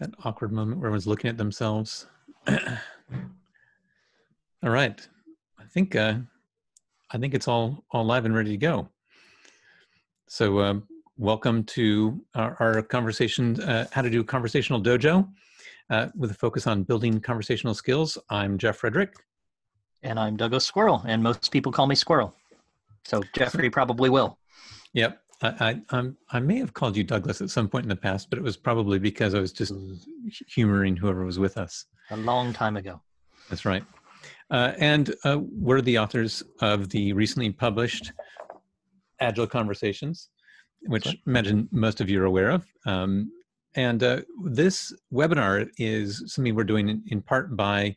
That awkward moment where everyone's looking at themselves. All right, I think it's all live and ready to go. So welcome to our conversation, how to do Conversational Dojo, with a focus on building conversational skills. I'm Jeff Frederick. And I'm Douglas Squirrel, and most people call me Squirrel. So Jeffrey probably will. Yep. I may have called you Douglas at some point in the past, but it was probably because I was just humoring whoever was with us. A long time ago. That's right. And we're the authors of the recently published Agile Conversations, which I imagine most of you are aware of. And this webinar is something we're doing in part by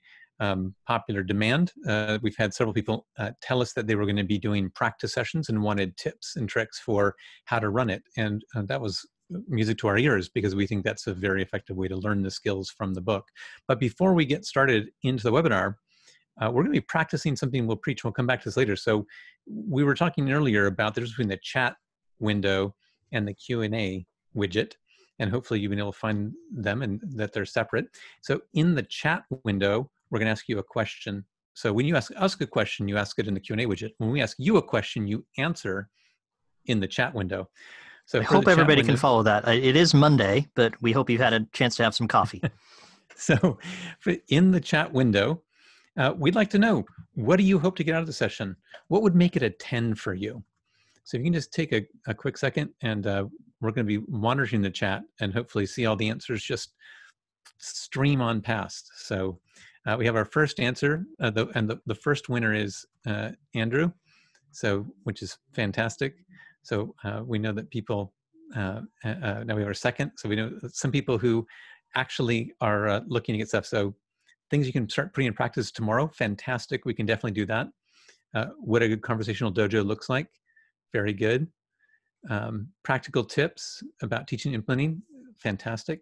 popular demand. We've had several people tell us that they were going to be doing practice sessions and wanted tips and tricks for how to run it. And that was music to our ears, because we think that's a very effective way to learn the skills from the book. But before we get started into the webinar, we're going to be practicing something we'll preach. We'll come back to this later. So we were talking earlier about the difference between the chat window and the Q&A widget. And hopefully you've been able to find them and that they're separate. So in the chat window, we're going to ask you a question. So when you ask us a question, you ask it in the Q&A widget. When we ask you a question, you answer in the chat window. So I hope everybody can follow that. It is Monday, but we hope you've had a chance to have some coffee. So in the chat window, we'd like to know, what do you hope to get out of the session? What would make it a 10 for you? So if you can just take a quick second, and we're going to be monitoring the chat and hopefully see all the answers just stream on past. So we have our first answer, and the first winner is Andrew, so, which is fantastic. So we know that people, now we have our second, so we know some people who actually are looking to get stuff. So things you can start putting in practice tomorrow, fantastic, we can definitely do that. What a good conversational dojo looks like, very good. Practical tips about teaching and implementing, fantastic.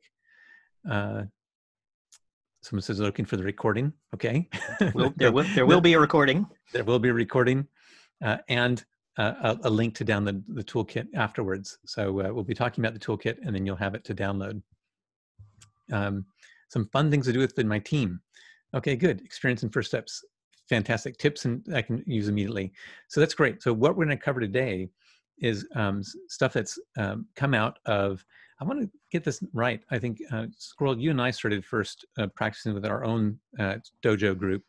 Someone says they're looking for the recording. Okay. There will be a recording. There will be a recording and a link to download the toolkit afterwards. So we'll be talking about the toolkit, and then you'll have it to download. Some fun things to do within my team. Okay, good. Experience and first steps. Fantastic tips, and I can use immediately. So that's great. So what we're going to cover today is stuff that's come out of, I want to get this right. I think, Squirrel, you and I started first practicing with our own dojo group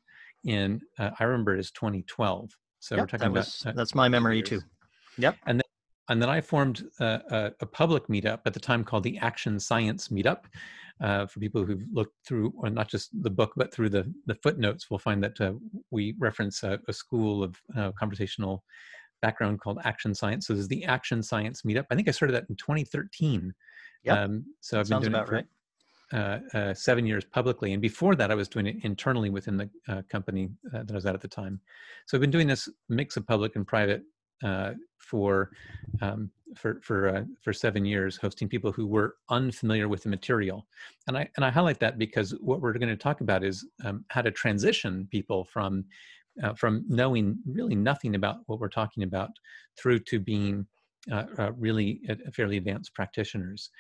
in, I remember it is 2012. So yep, we're talking about that's my memory years. Too. Yep. And then I formed a public meetup at the time called the Action Science Meetup. For people who've looked through, or not just the book, but through the footnotes, we'll find that we reference a school of conversational background called Action Science. So this is the Action Science Meetup. I think I started that in 2013. Yep. So I've been doing it for 7 years publicly. And before that, I was doing it internally within the company that I was at the time. So I've been doing this mix of public and private for 7 years, hosting people who were unfamiliar with the material. And I highlight that because what we're going to talk about is how to transition people from knowing really nothing about what we're talking about through to being really fairly advanced practitioners.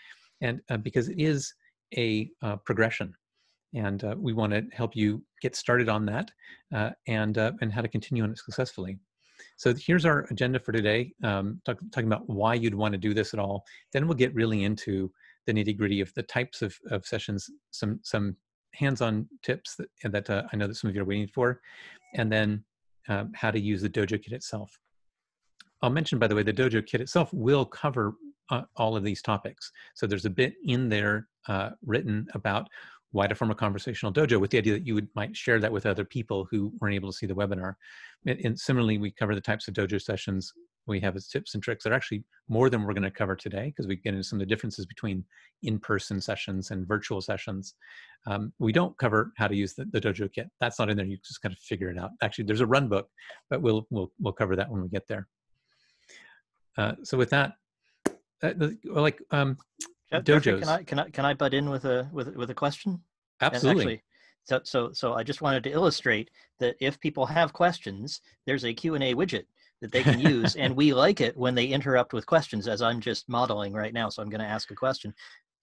And because it is a progression, and we want to help you get started on that and how to continue on it successfully. So here's our agenda for today, talking about why you'd want to do this at all. Then we'll get really into the nitty-gritty of the types of sessions, some hands-on tips that I know that some of you are waiting for, and then how to use the dojo kit itself. I'll mention, by the way, the dojo kit itself will cover all of these topics. So there's a bit in there written about why to form a conversational dojo, with the idea that you might share that with other people who weren't able to see the webinar. And similarly, we cover the types of dojo sessions we have as tips and tricks. They're actually more than we're going to cover today, because we get into some of the differences between in-person sessions and virtual sessions. We don't cover how to use the dojo kit. That's not in there. You just kind of figure it out. Actually, there's a run book, but we'll cover that when we get there. So with that, Jeffrey, can I butt in with a question? Absolutely. Actually, so I just wanted to illustrate that if people have questions, there's a Q&A widget that they can use, and we like it when they interrupt with questions, as I'm just modeling right now. So I'm going to ask a question.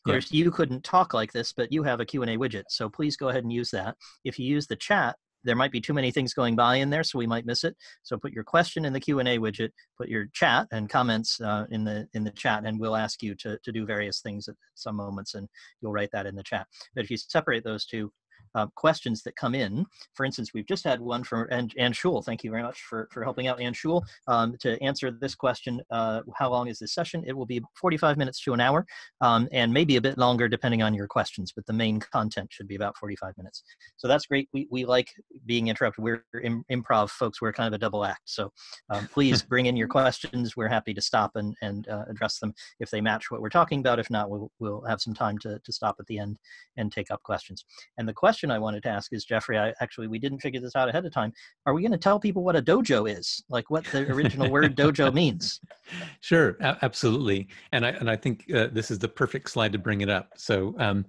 Of course, you couldn't talk like this, but you have a Q&A widget, so please go ahead and use that. If you use the chat, there might be too many things going by in there, so we might miss it. So put your question in the Q&A widget, put your chat and comments in the chat, and we'll ask you to do various things at some moments, and you'll write that in the chat. But if you separate those two, questions that come in, for instance, we've just had one from Ann Schul. Thank you very much for helping out, Ann Schul, to answer this question, how long is this session? It will be 45 minutes to an hour, and maybe a bit longer depending on your questions, but the main content should be about 45 minutes. So that's great. We like being interrupted. We're improv folks. We're kind of a double act. So please bring in your questions. We're happy to stop and address them if they match what we're talking about. If not, we'll have some time to stop at the end and take up questions. And the question I wanted to ask is, Jeffrey, we didn't figure this out ahead of time. Are we going to tell people what a dojo is? Like what the original word dojo means? Sure, absolutely. And I think this is the perfect slide to bring it up. So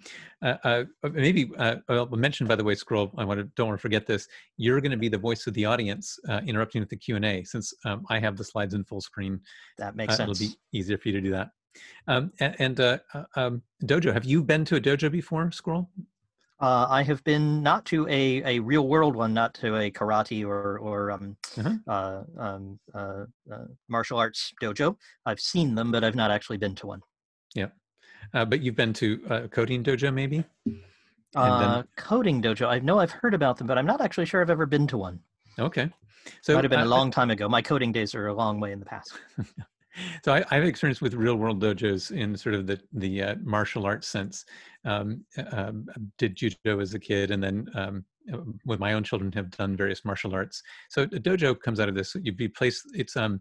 maybe I'll mention, by the way, Squirrel, I don't want to forget this. You're going to be the voice of the audience interrupting with the Q&A, since I have the slides in full screen. That makes sense. It'll be easier for you to do that. Dojo, have you been to a dojo before, Squirrel? I have been not to a real world one, not to a karate or martial arts dojo. I've seen them, but I've not actually been to one. Yeah. But you've been to a coding dojo maybe? Coding dojo. I know I've heard about them, but I'm not actually sure I've ever been to one. Okay. So might have been a long time ago. My coding days are a long way in the past. So I have experience with real world dojos in sort of the martial arts sense. Did judo as a kid, and then with my own children have done various martial arts. So a dojo comes out of this. You'd be placed. I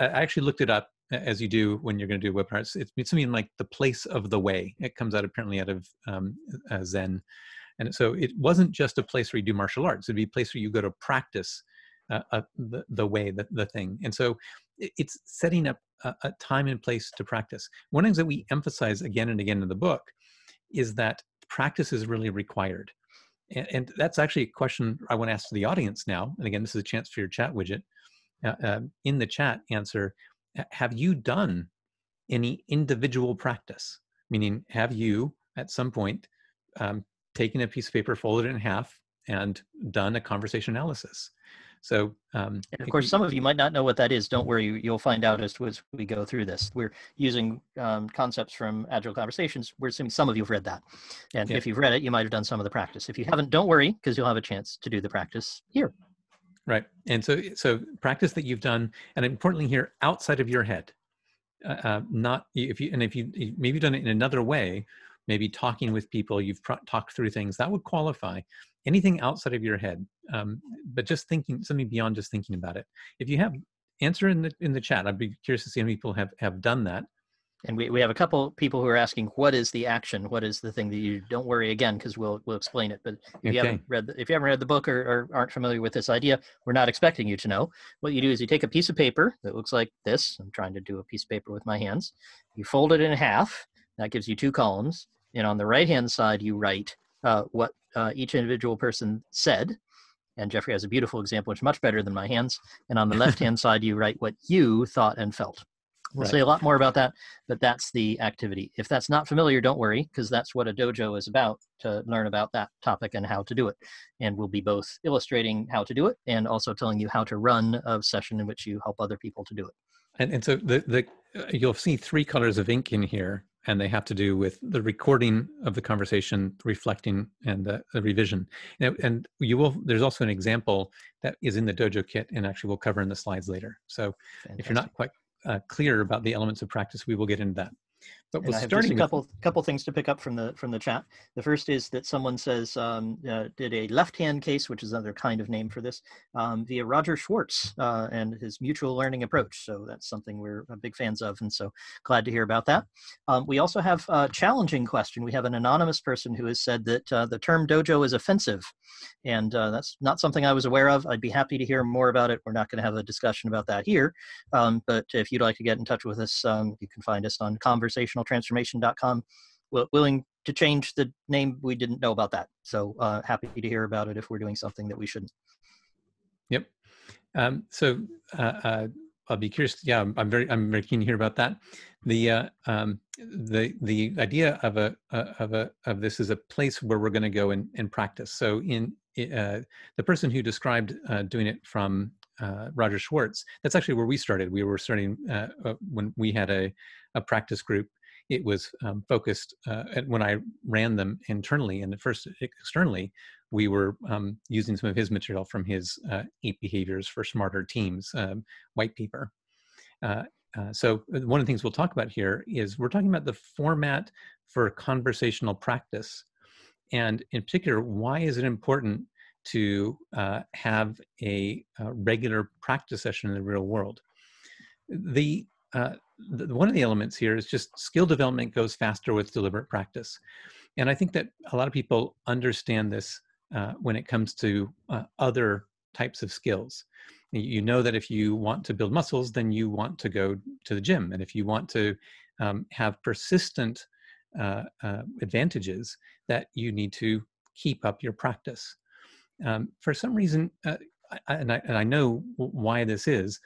actually looked it up, as you do when you're going to do webinars. It's something like the place of the way. It comes out apparently out of Zen, and so it wasn't just a place where you do martial arts. It'd be a place where you go to practice the thing. And so it's setting up a time and place to practice. One of the things that we emphasize again and again in the book is that practice is really required. And that's actually a question I want to ask to the audience now. And again, this is a chance for your chat widget. In the chat, answer, have you done any individual practice? Meaning, have you at some point taken a piece of paper, folded it in half, and done a conversation analysis? So, and of course, some of you might not know what that is. Don't worry, you'll find out as we go through this. We're using concepts from Agile Conversations. We're assuming some of you have read that. And if you've read it, you might have done some of the practice. If you haven't, don't worry, because you'll have a chance to do the practice here. Right. And so practice that you've done, and importantly here, outside of your head. Maybe you've done it in another way, maybe talking with people, you've talked through things, that would qualify. Anything outside of your head, but just thinking, something beyond just thinking about it. If you have, answer in the chat. I'd be curious to see how many people have done that. And we have a couple people who are asking, what is the action? What is the thing that you, don't worry again, because we'll explain it. But if you haven't read the book or aren't familiar with this idea, we're not expecting you to know. What you do is you take a piece of paper that looks like this. I'm trying to do a piece of paper with my hands. You fold it in half. That gives you two columns. And on the right-hand side, you write what each individual person said, and Jeffrey has a beautiful example, which is much better than my hands, and on the left-hand side, you write what you thought and felt. We'll say a lot more about that, but that's the activity. If that's not familiar, don't worry, because that's what a dojo is about, to learn about that topic and how to do it. And we'll be both illustrating how to do it and also telling you how to run a session in which you help other people to do it. And so you'll see three colors of ink in here, and they have to do with the recording of the conversation, reflecting, and the revision. And there's also an example that is in the dojo kit, and actually we'll cover in the slides later. So fantastic. If you're not quite clear about the elements of practice, we will get into that. But we'll start with a couple things to pick up from the chat. The first is that someone says, did a left-hand case, which is another kind of name for this, via Roger Schwarz and his mutual learning approach. So that's something we're big fans of, and so glad to hear about that. We also have a challenging question. We have an anonymous person who has said that the term dojo is offensive, and that's not something I was aware of. I'd be happy to hear more about it. We're not going to have a discussion about that here, but if you'd like to get in touch with us, you can find us on conversationaltransformation.com. We're willing to change the name. We didn't know about that. So happy to hear about it if we're doing something that we shouldn't. Yep. So I'll be curious. Yeah, I'm very keen to hear about that. The idea of of this is a place where we're going to go and practice. So in the person who described doing it from Roger Schwarz, that's actually where we started. We were starting when we had a practice group. It was focused when I ran them internally, and at first externally, we were using some of his material from his 8 behaviors for smarter teams, white paper. So one of the things we'll talk about here is we're talking about the format for conversational practice, and in particular, why is it important to have a regular practice session in the real world? One of the elements here is just skill development goes faster with deliberate practice. And I think that a lot of people understand this when it comes to other types of skills. You know that if you want to build muscles, then you want to go to the gym. And if you want to have persistent advantages, that you need to keep up your practice. For some reason, and I know why this is,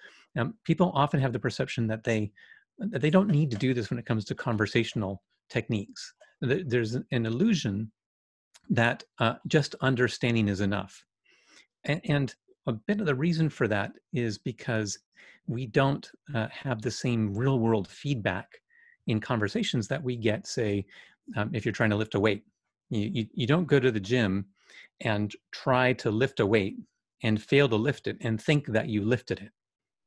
people often have the perception that they don't need to do this when it comes to conversational techniques. There's an illusion that just understanding is enough. And a bit of the reason for that is because we don't have the same real-world feedback in conversations that we get, say, if you're trying to lift a weight. You don't go to the gym and try to lift a weight and fail to lift it and think that you lifted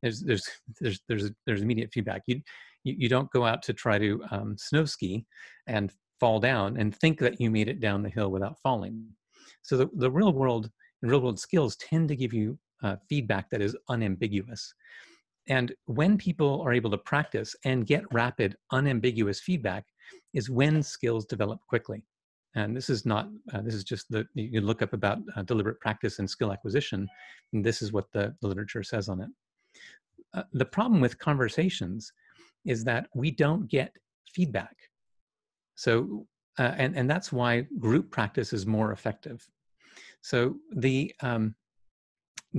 it. There's immediate feedback. You don't go out to try to snow ski and fall down and think that you made it down the hill without falling. So the real world and real world skills tend to give you feedback that is unambiguous. And when people are able to practice and get rapid, unambiguous feedback is when skills develop quickly. And this is not, this is just you can look up about deliberate practice and skill acquisition, and this is what the literature says on it. The problem with conversations is that we don't get feedback. So, and that's why group practice is more effective. So the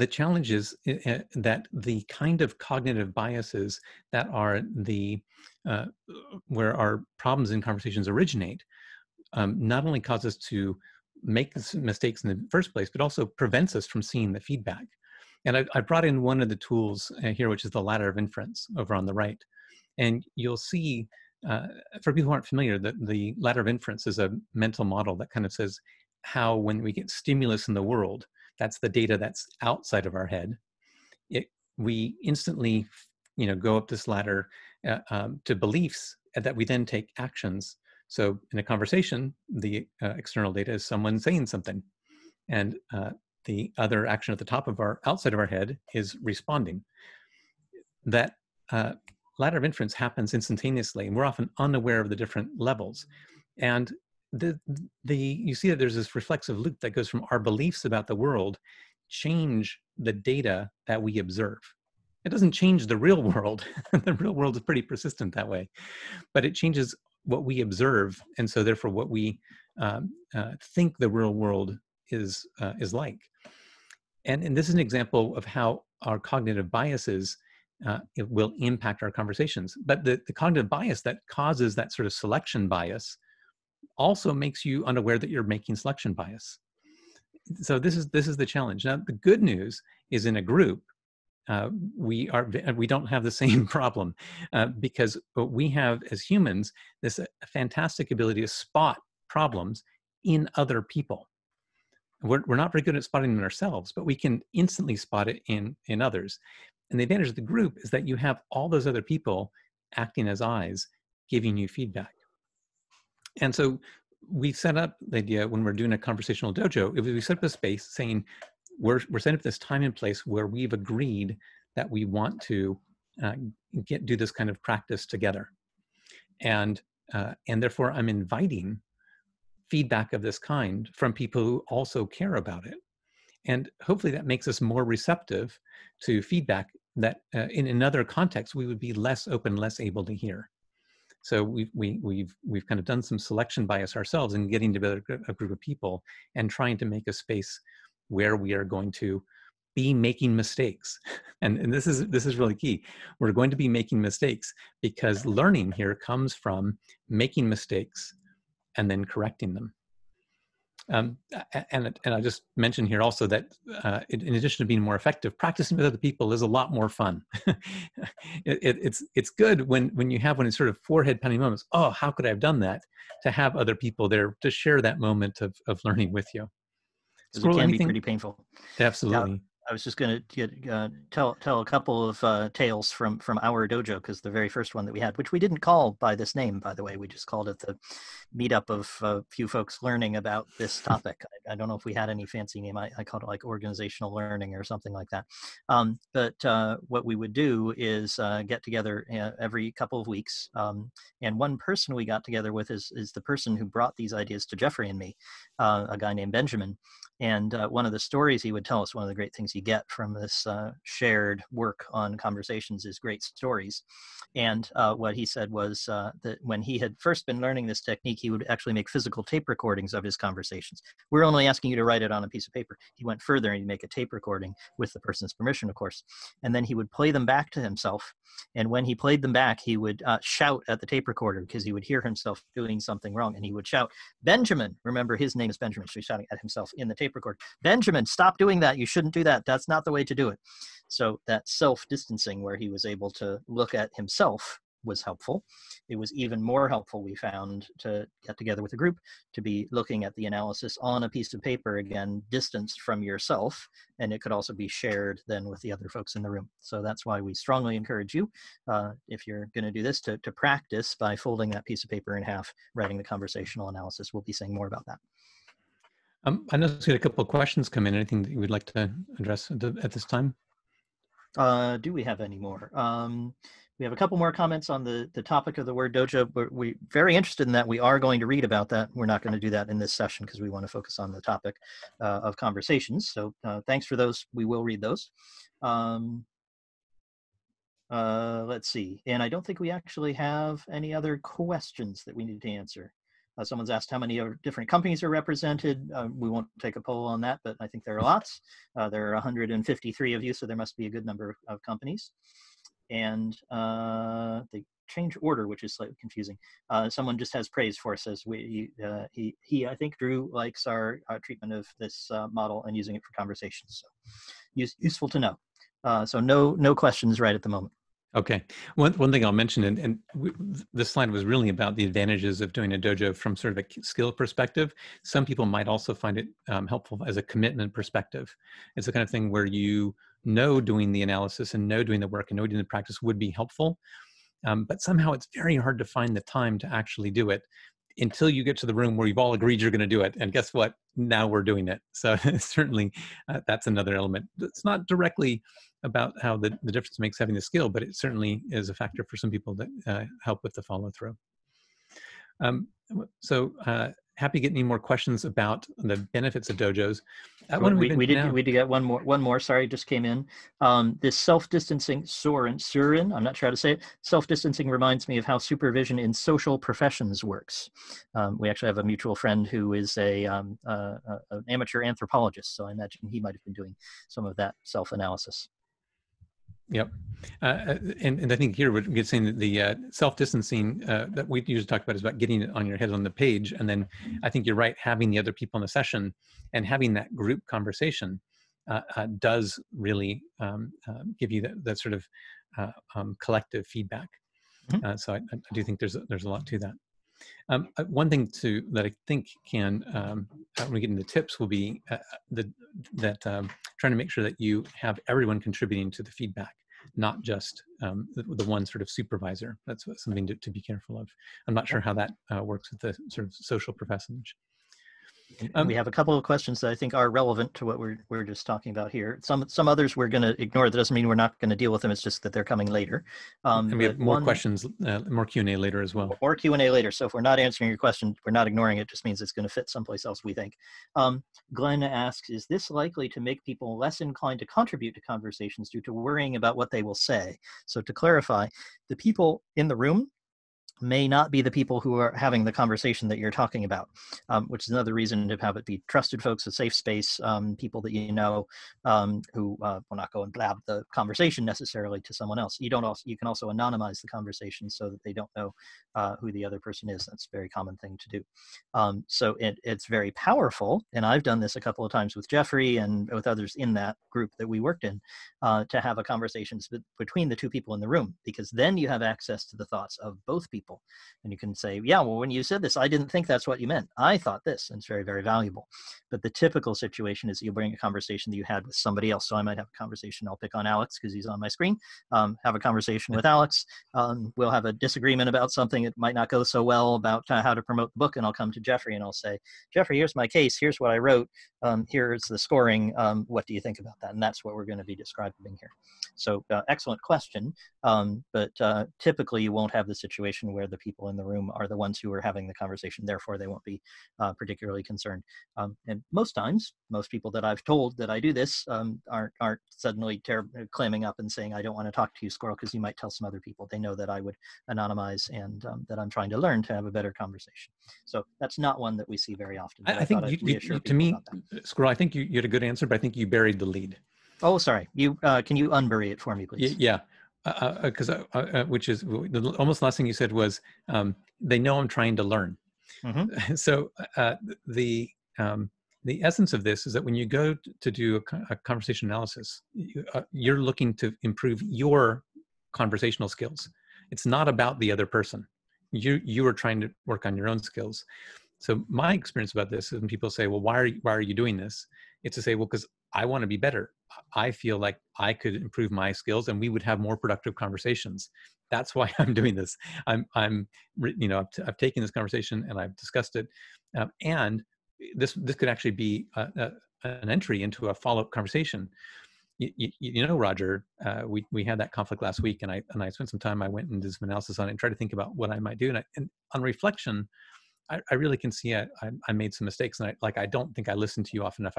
challenge is that the kind of cognitive biases that are where our problems in conversations originate, not only cause us to make mistakes in the first place, but also prevents us from seeing the feedback. And I brought in one of the tools here, which is the ladder of inference over on the right. And you'll see, for people who aren't familiar, the ladder of inference is a mental model that kind of says how when we get stimulus in the world, that's the data that's outside of our head. We instantly, go up this ladder to beliefs that we then take actions. So in a conversation, the external data is someone saying something, and the other action at the top of our, outside of our head, is responding. That ladder of inference happens instantaneously, and we're often unaware of the different levels. And you see that there's this reflexive loop that goes from our beliefs about the world change the data that we observe. It doesn't change the real world. The real world is pretty persistent that way, but it changes what we observe, and so therefore what we think the real world is like. And this is an example of how our cognitive biases it will impact our conversations. But the cognitive bias that causes that sort of selection bias also makes you unaware that you're making selection bias. So this is the challenge. Now, the good news is in a group, we don't have the same problem because we have, as humans, this fantastic ability to spot problems in other people. We're not very good at spotting them ourselves, but we can instantly spot it in others. And the advantage of the group is that you have all those other people acting as eyes, giving you feedback. And so we set up the idea when we're doing a conversational dojo, we set up a space saying, we're setting up this time and place where we've agreed that we want to do this kind of practice together. And therefore I'm inviting feedback of this kind from people who also care about it. And hopefully that makes us more receptive to feedback that in another context, we would be less open, less able to hear. So we've kind of done some selection bias ourselves in getting together a group of people and trying to make a space where we are going to be making mistakes. And this is really key. We're going to be making mistakes because learning here comes from making mistakes and then correcting them. And I just mentioned here also that in addition to being more effective, practicing with other people is a lot more fun. it's good when you have one of these sort of forehead pounding moments. Oh, how could I have done that? To have other people there to share that moment of learning with you. Squirrel, it can anything? Be pretty painful. Absolutely. Yeah, I was just going to tell a couple of tales from our dojo, because the very first one that we had, which we didn't call by this name, by the way, we just called it the meetup of a few folks learning about this topic. I don't know if we had any fancy name. I called it like organizational learning or something like that. But what we would do is get together every couple of weeks. And one person we got together with is the person who brought these ideas to Jeffrey and me, a guy named Benjamin. And one of the stories he would tell us, one of the great things you get from this shared work on conversations is great stories. And what he said was that when he had first been learning this technique, he would actually make physical tape recordings of his conversations. We're only asking you to write it on a piece of paper. He went further and he'd make a tape recording with the person's permission, of course. And then he would play them back to himself. And when he played them back, he would shout at the tape recorder because he would hear himself doing something wrong. And he would shout, "Benjamin," remember his name is Benjamin, so he's shouting at himself in the tape record. "Benjamin, stop doing that. You shouldn't do that. That's not the way to do it." So that self-distancing where he was able to look at himself was helpful. It was even more helpful, we found, to get together with a group, to be looking at the analysis on a piece of paper, again, distanced from yourself, and it could also be shared then with the other folks in the room. So that's why we strongly encourage you, if you're going to do this, to practice by folding that piece of paper in half, writing the conversational analysis. We'll be saying more about that. I know there's a couple of questions come in. Anything that you would like to address at this time? Do we have any more? We have a couple more comments on the topic of the word dojo, but we're very interested in that. We are going to read about that. We're not going to do that in this session because we want to focus on the topic of conversations. So thanks for those. We will read those. Let's see. And I don't think we actually have any other questions that we need to answer. Someone's asked how many different companies are represented. We won't take a poll on that, but I think there are lots. There are 153 of you, so there must be a good number of companies. And the change order, which is slightly confusing. Someone just has praise for us, as he I think Drew likes our treatment of this model and using it for conversations. So useful to know. So no questions right at the moment. Okay. One thing I'll mention, and this slide was really about the advantages of doing a dojo from sort of a skill perspective. Some people might also find it helpful as a commitment perspective. It's the kind of thing where you know doing the analysis and know doing the work and know doing the practice would be helpful, but somehow it's very hard to find the time to actually do it until you get to the room where you've all agreed you're going to do it. And guess what? Now we're doing it. So certainly that's another element. It's not directly about how the difference makes having the skill, but it certainly is a factor for some people that help with the follow through. So happy to get any more questions about the benefits of dojos. We did get one more, sorry, just came in. This self-distancing, Soren, I'm not sure how to say it. Self-distancing reminds me of how supervision in social professions works. We actually have a mutual friend who is an amateur anthropologist, so I imagine he might've been doing some of that self-analysis. Yep. And I think here we're saying that the self-distancing that we usually talk about is about getting it on your head on the page. And then I think you're right, having the other people in the session and having that group conversation does really give you that sort of collective feedback. Mm-hmm. So I do think there's a lot to that. One thing that I think can, when we get into tips, will be trying to make sure that you have everyone contributing to the feedback, not just the one sort of supervisor. That's something to be careful of. I'm not sure how that works with the sort of social professions. We have a couple of questions that I think are relevant to what we're just talking about here. Some others we're going to ignore. That doesn't mean we're not going to deal with them. It's just that they're coming later. And we have more questions, more Q&A later as well. Or Q&A later. So if we're not answering your question, we're not ignoring it. It just means it's going to fit someplace else, we think. Glenn asks, is this likely to make people less inclined to contribute to conversations due to worrying about what they will say? So to clarify, the people in the room may not be the people who are having the conversation that you're talking about, which is another reason to have it be trusted folks, a safe space, people that you know, who will not go and blab the conversation necessarily to someone else. You can also anonymize the conversation so that they don't know who the other person is. That's a very common thing to do. So it's very powerful, and I've done this a couple of times with Jeffrey and with others in that group that we worked in, to have a conversation between the two people in the room, because then you have access to the thoughts of both people. And you can say, yeah, well, when you said this, I didn't think that's what you meant. I thought this. And it's very, very valuable. But the typical situation is you bring a conversation that you had with somebody else. So I might have a conversation. I'll pick on Alex because he's on my screen. Have a conversation with Alex. We'll have a disagreement about something. It might not go so well about how to promote the book. And I'll come to Jeffrey and I'll say, Jeffrey, here's my case. Here's what I wrote. Here's the scoring. What do you think about that? And that's what we're going to be describing here. So excellent question. But typically you won't have the situation where the people in the room are the ones who are having the conversation. Therefore, they won't be particularly concerned. And most times, most people that I've told that I do this aren't suddenly clamming up and saying, I don't want to talk to you, Squirrel, because you might tell some other people. They know that I would anonymize and that I'm trying to learn to have a better conversation. So that's not one that we see very often. I think you, to me, Squirrel, I think you had a good answer, but I think you buried the lead. Oh, sorry. Can you unbury it for me, please? Yeah. Which is almost the last thing you said was, they know I'm trying to learn. Mm-hmm. So the essence of this is that when you go to do a conversation analysis, you're looking to improve your conversational skills. It's not about the other person. You are trying to work on your own skills. So my experience about this is when people say, well, why are you doing this? It's to say, well, because I want to be better. I feel like I could improve my skills and we would have more productive conversations. That's why I'm doing this. I've taken this conversation and I've discussed it. And this could actually be an entry into a follow-up conversation. You know, Roger, we had that conflict last week, and I spent some time, I went and did some analysis on it and tried to think about what I might do. And on reflection, I really can see I made some mistakes, and I don't think I listened to you often enough.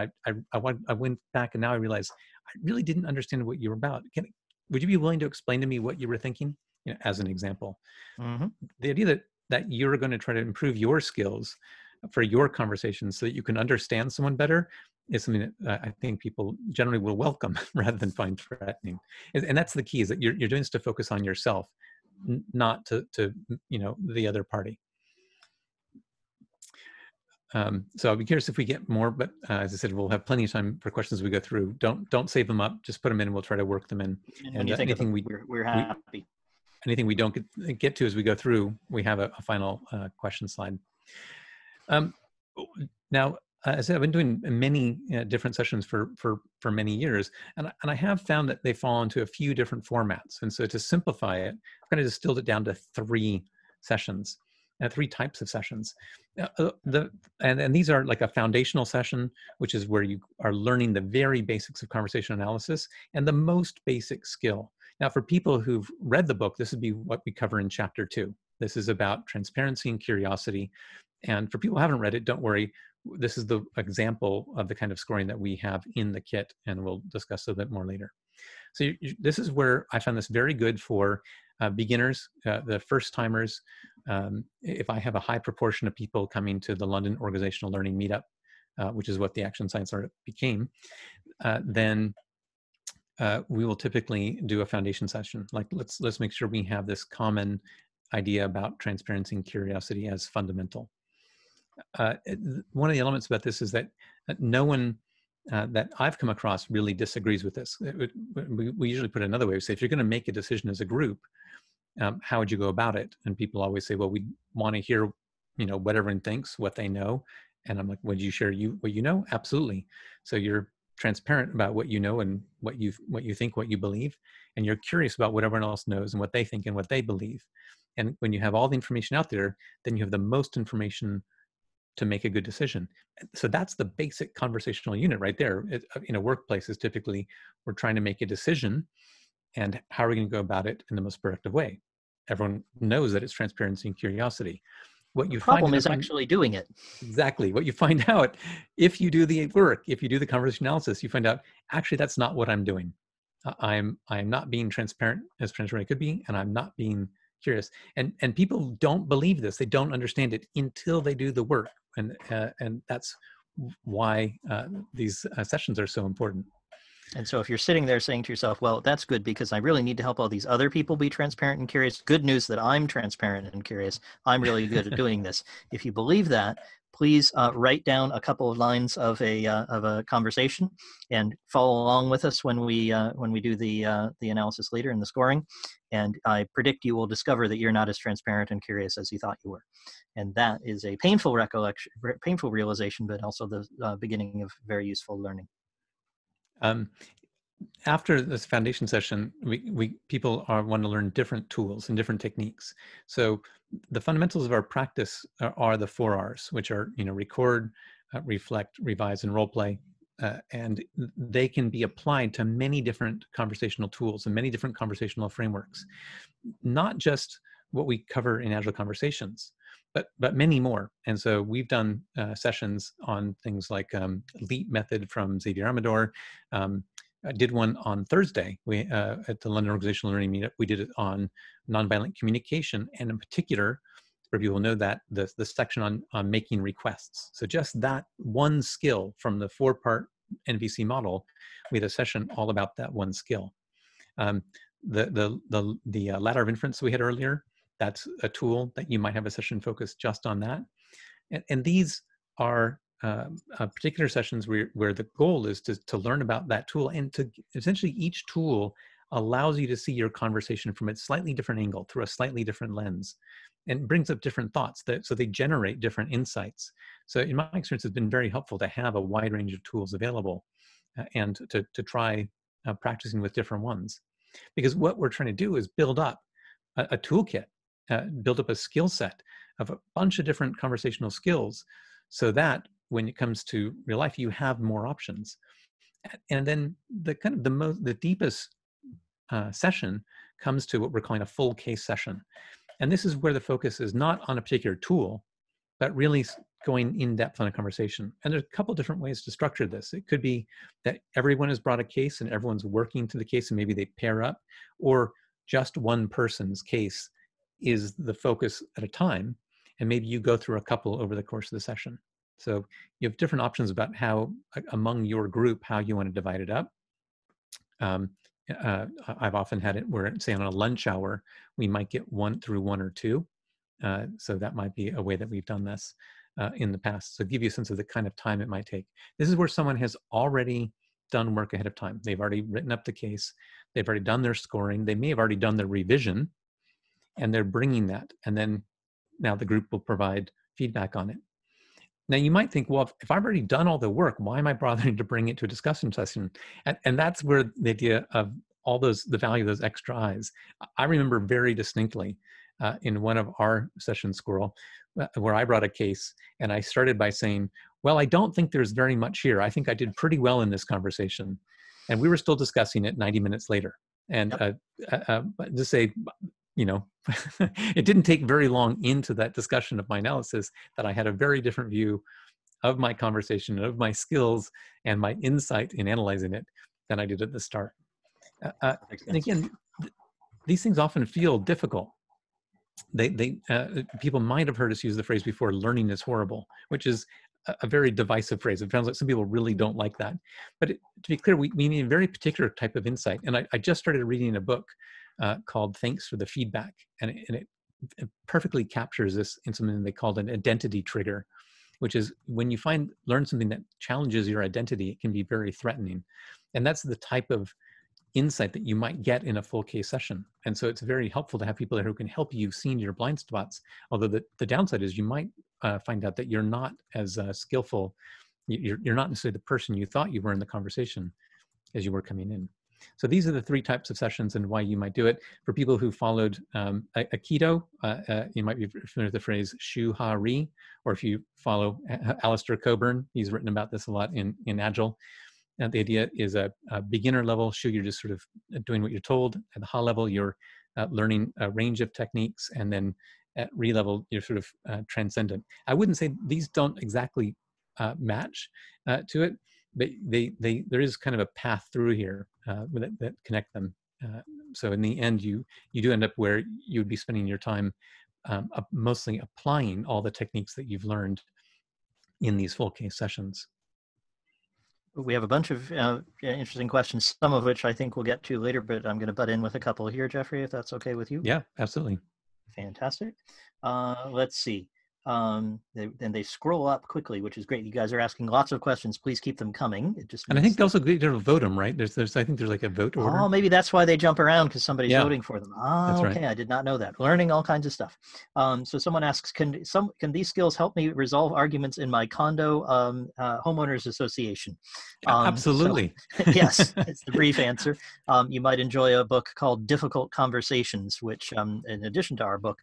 I went back, and now I realize I really didn't understand what you were about. Would you be willing to explain to me what you were thinking? You know, as an example, mm-hmm. The idea that you're going to try to improve your skills for your conversation so that you can understand someone better is something that I think people generally will welcome rather than find threatening. And that's the key: is that you're doing this to focus on yourself, not to the other party. So I'll be curious if we get more, but as I said, we'll have plenty of time for questions as we go through. Don't save them up. Just put them in, and we'll try to work them in. And you think anything we're happy. Anything we don't get to as we go through, we have a final question slide. Now, as I've been doing many different sessions for many years, and I have found that they fall into a few different formats. And so to simplify it, I've kind of distilled it down to three sessions. Three types of sessions. And these are like a foundational session, which is where you are learning the very basics of conversation analysis and the most basic skill. Now, for people who've read the book, this would be what we cover in chapter 2. This is about transparency and curiosity. And for people who haven't read it, don't worry. This is the example of the kind of scoring that we have in the kit, and we'll discuss a little bit more later. So this is where I found this very good for beginners, the first timers. If I have a high proportion of people coming to the London Organizational Learning Meetup, which is what the Action Science Art became, then we will typically do a foundation session. Like let's make sure we have this common idea about transparency and curiosity as fundamental. One of the elements about this is that no one that I've come across really disagrees with this. We usually put it another way. We say, if you're going to make a decision as a group, how would you go about it? And people always say, well, we want to hear, what everyone thinks, what they know. And I'm like, would you share what you know? Absolutely. So you're transparent about what you know and what you think, what you believe, and you're curious about what everyone else knows and what they think and what they believe. And when you have all the information out there, then you have the most information to make a good decision. So that's the basic conversational unit right there. In a workplace, is typically we're trying to make a decision, and how are we going to go about it in the most productive way? Everyone knows that it's transparency and curiosity. What you find problem is actually doing it. Exactly. What you find out, if you do the work, if you do the conversation analysis, you find out, actually, that's not what I'm doing. I'm not being transparent as I could be, and I'm not being curious. And people don't believe this. They don't understand it until they do the work. And that's why these sessions are so important. And so if you're sitting there saying to yourself, well, that's good because I really need to help all these other people be transparent and curious. Good news that I'm transparent and curious. I'm really good at doing this. If you believe that, please write down a couple of lines of a conversation and follow along with us when we do the analysis later and the scoring. And I predict you will discover that you're not as transparent and curious as you thought you were. And that is a painful recollection, painful realization, but also the beginning of very useful learning. After this foundation session, people want to learn different tools and different techniques. So the fundamentals of our practice are the 4 R's, which are, you know, record, reflect, revise, and role play. And they can be applied to many different conversational tools and many different conversational frameworks, not just what we cover in Agile Conversations, but many more. And so we've done sessions on things like LEAP method from Xavier Amador. I did one on Thursday at the London Organizational Learning Meetup. We did it on nonviolent communication, and in particular, for people who know that, the section on making requests. So just that one skill from the 4-part NVC model, we had a session all about that one skill. The ladder of inference we had earlier, that's a tool that you might have a session focused just on that. And these are particular sessions where the goal is to learn about that tool, and to essentially each tool allows you to see your conversation from a slightly different angle through a slightly different lens, and brings up different thoughts so they generate different insights. So in my experience, it's been very helpful to have a wide range of tools available and to try practicing with different ones. Because what we're trying to do is build up a toolkit, build up a skill set of a bunch of different conversational skills so that when it comes to real life, you have more options. And then the deepest session comes to what we're calling a full case session. And this is where the focus is not on a particular tool, but really going in depth on a conversation. And there's a couple different ways to structure this. It could be that everyone has brought a case and everyone's working to the case, and maybe they pair up, or just one person's case is the focus at a time. And maybe you go through a couple over the course of the session. So you have different options about how, among your group, how you want to divide it up. I've often had it where, say, on a lunch hour, we might get one through one or two. So that might be a way that we've done this in the past. So give you a sense of the kind of time it might take. This is where someone has already done work ahead of time. They've already written up the case. They've already done their scoring. They may have already done their revision, and they're bringing that. And then now the group will provide feedback on it. Now you might think, well, if I've already done all the work, why am I bothering to bring it to a discussion session? And that's where the idea of all those, the value of those extra eyes. I remember very distinctly in one of our sessions, Squirrel, where I brought a case, and I started by saying, well, I don't think there's very much here. I think I did pretty well in this conversation. And we were still discussing it 90 minutes later. And to say, you know, it didn't take very long into that discussion of my analysis that I had a very different view of my conversation, of my skills, and my insight in analyzing it than I did at the start. And again, these things often feel difficult. People might have heard us use the phrase before, learning is horrible, which is a very divisive phrase. It sounds like some people really don't like that. But to be clear, we need a very particular type of insight. And I just started reading a book called Thanks for the Feedback. And it perfectly captures this in something they called an identity trigger, which is when you learn something that challenges your identity, it can be very threatening. And that's the type of insight that you might get in a full case session. And so it's very helpful to have people there who can help you see your blind spots. Although the downside is you might find out that you're not as skillful. You're not necessarily the person you thought you were in the conversation as you were coming in. So these are the 3 types of sessions and why you might do it. For people who followed Aikido, you might be familiar with the phrase shu-ha-ri, or if you follow Alistair Coburn, he's written about this a lot in Agile. And the idea is a beginner level shu, you're just sort of doing what you're told. At the ha level, you're learning a range of techniques. And then at re level, you're sort of transcendent. I wouldn't say these don't exactly match to it. But there is kind of a path through here that connect them So in the end, you do end up where you'd be spending your time mostly applying all the techniques that you've learned in these full case sessions. We have a bunch of interesting questions, some of which I think we'll get to later, but I'm going to butt in with a couple here, Jeffrey, if that's okay with you. Yeah, absolutely. Fantastic. Let's see. Then they scroll up quickly, which is great. You guys are asking lots of questions. Please keep them coming. It just and I think they also get to vote them, right? I think there's like a vote order. Oh, maybe that's why they jump around, because somebody's voting for them. Ah, okay. Right. I did not know that. Learning all kinds of stuff. So someone asks, can these skills help me resolve arguments in my condo homeowners association? Absolutely. So, yes, it's the brief answer. You might enjoy a book called Difficult Conversations, which in addition to our book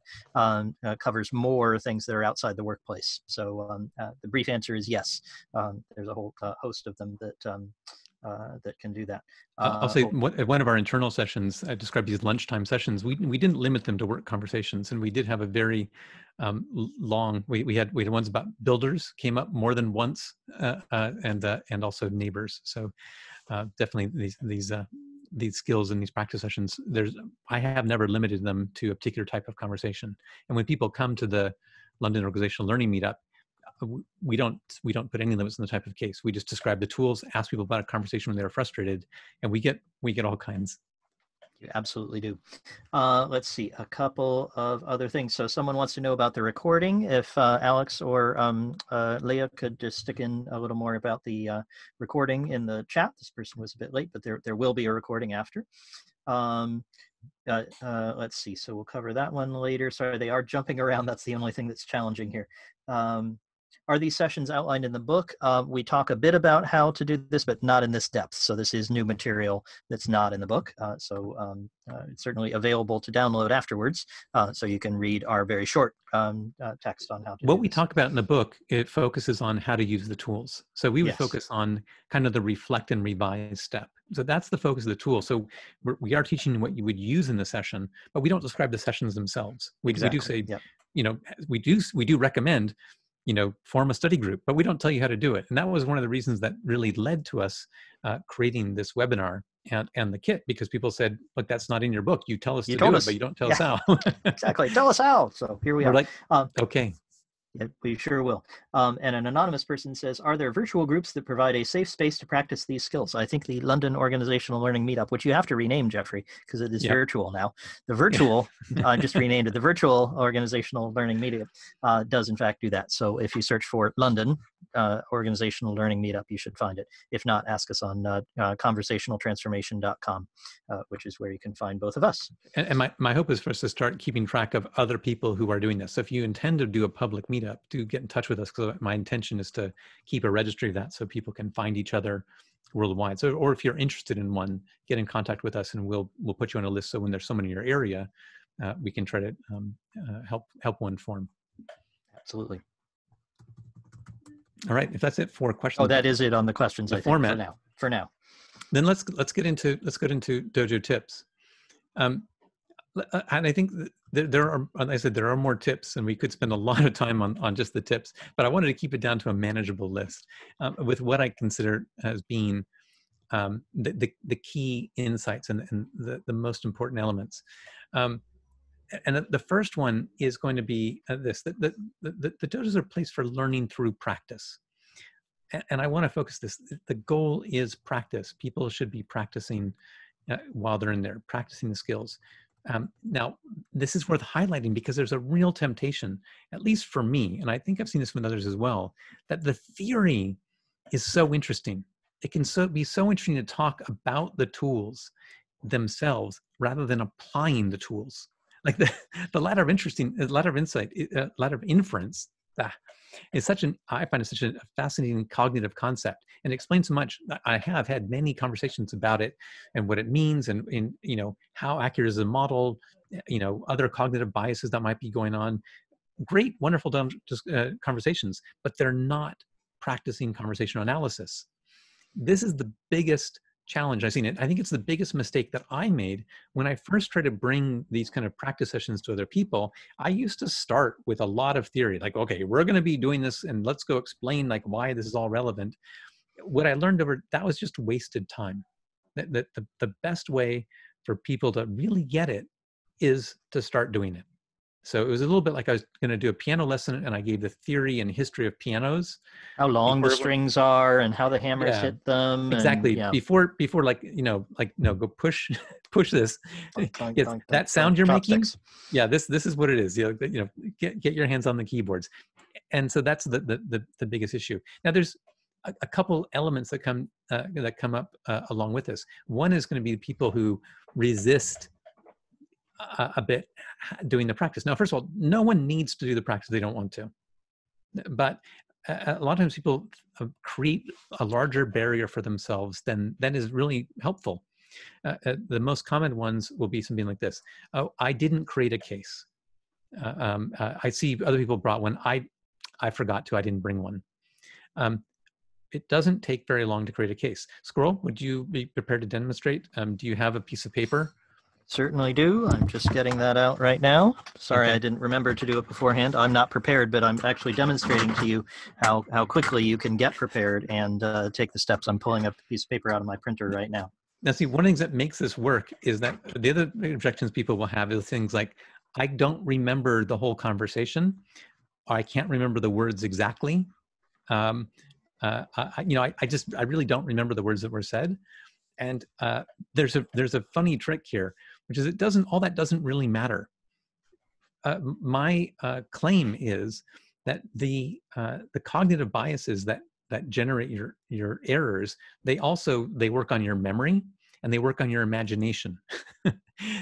covers more things that are outside the workplace. So the brief answer is yes. There's a whole host of them that that can do that. I'll say at one of our internal sessions, I described these lunchtime sessions. We didn't limit them to work conversations, and we did have a very long. We had ones about builders came up more than once, and also neighbors. So definitely these skills and these practice sessions. I have never limited them to a particular type of conversation. And when people come to the London Organizational Learning Meetup, we don't put any limits on the type of case. We just describe the tools, ask people about a conversation when they're frustrated, and we get all kinds. You absolutely do. Let's see, a couple of other things. So someone wants to know about the recording. If Alex or Leah could just stick in a little more about the recording in the chat. This person was a bit late, but there will be a recording after. Let's see, so we'll cover that one later. Sorry, they are jumping around. That's the only thing that's challenging here. Are these sessions outlined in the book? We talk a bit about how to do this, but not in this depth. So this is new material that's not in the book. It's certainly available to download afterwards. So you can read our very short text on how to do this. What we talk about in the book, it focuses on how to use the tools. So we would focus on kind of the reflect and revise step. So that's the focus of the tool. So we are teaching what you would use in the session, but we don't describe the sessions themselves. We do say, we do recommend, form a study group, but we don't tell you how to do it. And that was one of the reasons that really led to us creating this webinar and the kit, because people said, look, that's not in your book. You tell us to do it, but you don't tell us how. Exactly. Tell us how. So here we are. Like, okay. Yeah, we sure will. And an anonymous person says, are there virtual groups that provide a safe space to practice these skills? I think the London Organizational Learning Meetup, which you have to rename, Jeffrey, because it is virtual now. The virtual, I just renamed it, the Virtual Organizational Learning Meetup does in fact do that. So if you search for London Organizational Learning Meetup, you should find it. If not, ask us on conversationaltransformation.com, which is where you can find both of us. And my hope is for us to start keeping track of other people who are doing this. So if you intend to do a public meetup, do get in touch with us, because my intention is to keep a registry of that so people can find each other worldwide. So, or if you're interested in one, get in contact with us and we'll put you on a list. So when there's someone in your area, we can try to help one form. Absolutely. All right, if that's it for questions. Oh, that is it on the questions. I think for now. Then let's get into Dojo tips. And I think there are more tips, and we could spend a lot of time on just the tips, but I wanted to keep it down to a manageable list with what I consider as being the key insights and the most important elements. And the first one is going to be this, that the dojos are a place for learning through practice. And I want to focus this. The goal is practice. People should be practicing while they're in there, practicing the skills. Now, this is worth highlighting because there's a real temptation, at least for me, and I think I've seen this with others as well, that the theory is so interesting. It can be so interesting to talk about the tools themselves rather than applying the tools. Like the ladder of interesting, the ladder of insight, ladder of inference, is I find it such a fascinating cognitive concept, and explains so much. I have had many conversations about it and what it means, and how accurate is the model, other cognitive biases that might be going on. Great, wonderful conversations, but they're not practicing conversational analysis. This is the biggest challenge I've seen. I think it's the biggest mistake that I made when I first tried to bring these kind of practice sessions to other people. I used to start with a lot of theory, like, okay, we're going to be doing this and let's go explain like why this is all relevant. What I learned over, that was just wasted time. That the best way for people to really get it is to start doing it. So it was a little bit like I was going to do a piano lesson, and I gave the theory and history of pianos, how long the strings are and how the hammers hit them. Exactly. And, before like, you know, like, no, go push this. That sound you're making. Yeah. This is what it is. You know, get your hands on the keyboards. And so that's the biggest issue. Now there's a couple elements that come up along with this. One is going to be people who resist a bit doing the practice. Now, first of all, no one needs to do the practice. They don't want to. But a lot of times people create a larger barrier for themselves than that is really helpful. The most common ones will be something like this. Oh, I didn't create a case. I see other people brought one. I forgot to, I didn't bring one. It doesn't take very long to create a case. Squirrel, would you be prepared to demonstrate? Do you have a piece of paper? Certainly do. I'm just getting that out right now. Sorry, okay. I didn't remember to do it beforehand. I'm not prepared, but I'm actually demonstrating to you how quickly you can get prepared and take the steps. I'm pulling up a piece of paper out of my printer right now. Now, see, one of the things that makes this work is that the other objections people will have is things like, I don't remember the whole conversation. Or I can't remember the words exactly. I really don't remember the words that were said. And there's a funny trick here, which is all that doesn't really matter. My claim is that the cognitive biases that generate your errors, they work on your memory and they work on your imagination.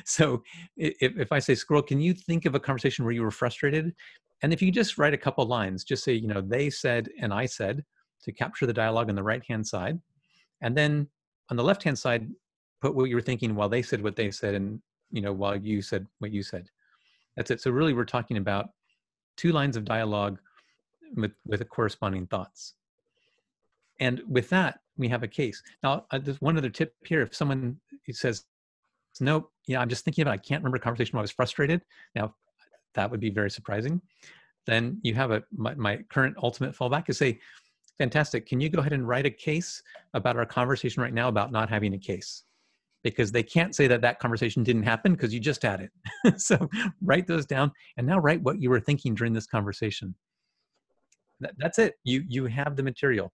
So if I say, Squirrel, can you think of a conversation where you were frustrated? And if you just write a couple lines, just say, you know, they said and I said, to capture the dialogue on the right-hand side, and then on the left-hand side, put what you were thinking while they said what they said, and you know, while you said what you said. That's it. So really, we're talking about two lines of dialogue with the corresponding thoughts. And with that, we have a case. Now, there's one other tip here. If someone says, "Nope, yeah, I'm just thinking about it. I can't remember a conversation where I was frustrated," now that would be very surprising. Then you have my current ultimate fallback is say, fantastic. Can you go ahead and write a case about our conversation right now about not having a case? Because they can't say that conversation didn't happen because you just had it. So write those down and now write what you were thinking during this conversation. That's it. You have the material.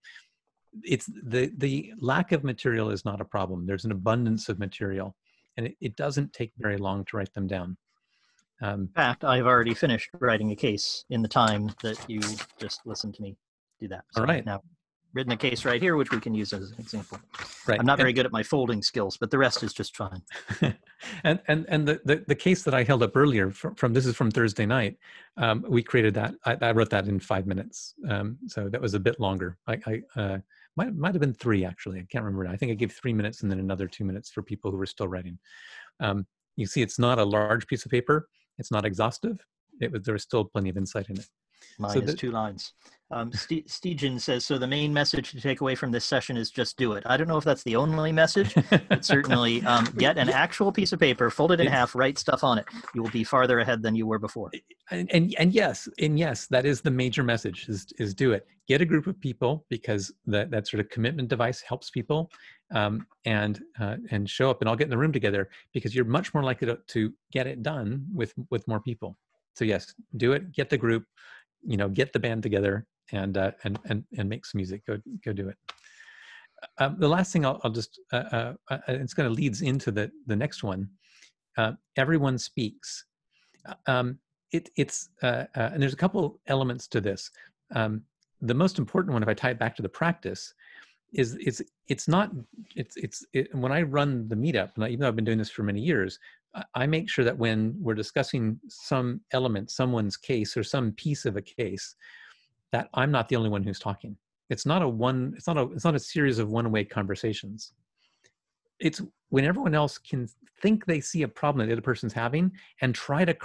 It's the lack of material is not a problem. There's an abundance of material and it doesn't take very long to write them down. In fact, I've already finished writing a case in the time that you just listened to me do that. So all right. Now, written a case right here, which we can use as an example. Right. I'm not very good at my folding skills, but the rest is just fine. and the case that I held up earlier from this is from Thursday night. We created that. I wrote that in 5 minutes, so that was a bit longer. I might have been three actually. I can't remember. I think I gave 3 minutes and then another 2 minutes for people who were still writing. You see, it's not a large piece of paper. It's not exhaustive. There was still plenty of insight in it. Mine so is two lines. Stejan says, so the main message to take away from this session is just do it. I don't know if that's the only message, but certainly get an actual piece of paper, fold it in half, write stuff on it. You will be farther ahead than you were before. And yes, that is the major message is do it. Get a group of people because that sort of commitment device helps people and show up and all get in the room together because you're much more likely to get it done with more people. So yes, do it, get the group, you know, get the band together and make some music, go do it. The last thing I'll just, it's gonna leads into the next one. Everyone speaks. And there's a couple elements to this. The most important one, if I tie it back to the practice, when I run the meetup, and even though I've been doing this for many years, I make sure that when we're discussing some element, someone's case or some piece of a case, that I'm not the only one who's talking. It's not a series of one-way conversations. It's when everyone else can think they see a problem that the other person's having and try to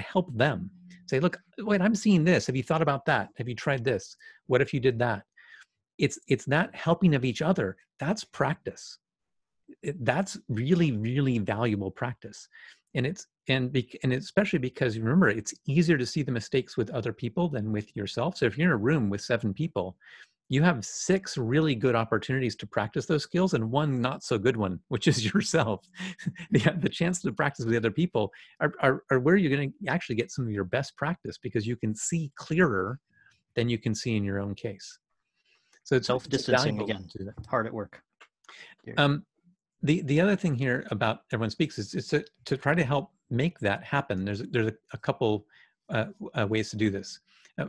help them. Say, look, wait, I'm seeing this. Have you thought about that? Have you tried this? What if you did that? It's that helping of each other. That's practice. That's really, really valuable practice. And especially because, remember, it's easier to see the mistakes with other people than with yourself. So if you're in a room with 7 people, you have 6 really good opportunities to practice those skills and 1 not so good one, which is yourself. The chance to practice with other people are where you're going to actually get some of your best practice, because you can see clearer than you can see in your own case. So it's self-distancing again, hard at work. The other thing here about Everyone Speaks is to try to help make that happen. There's a couple ways to do this.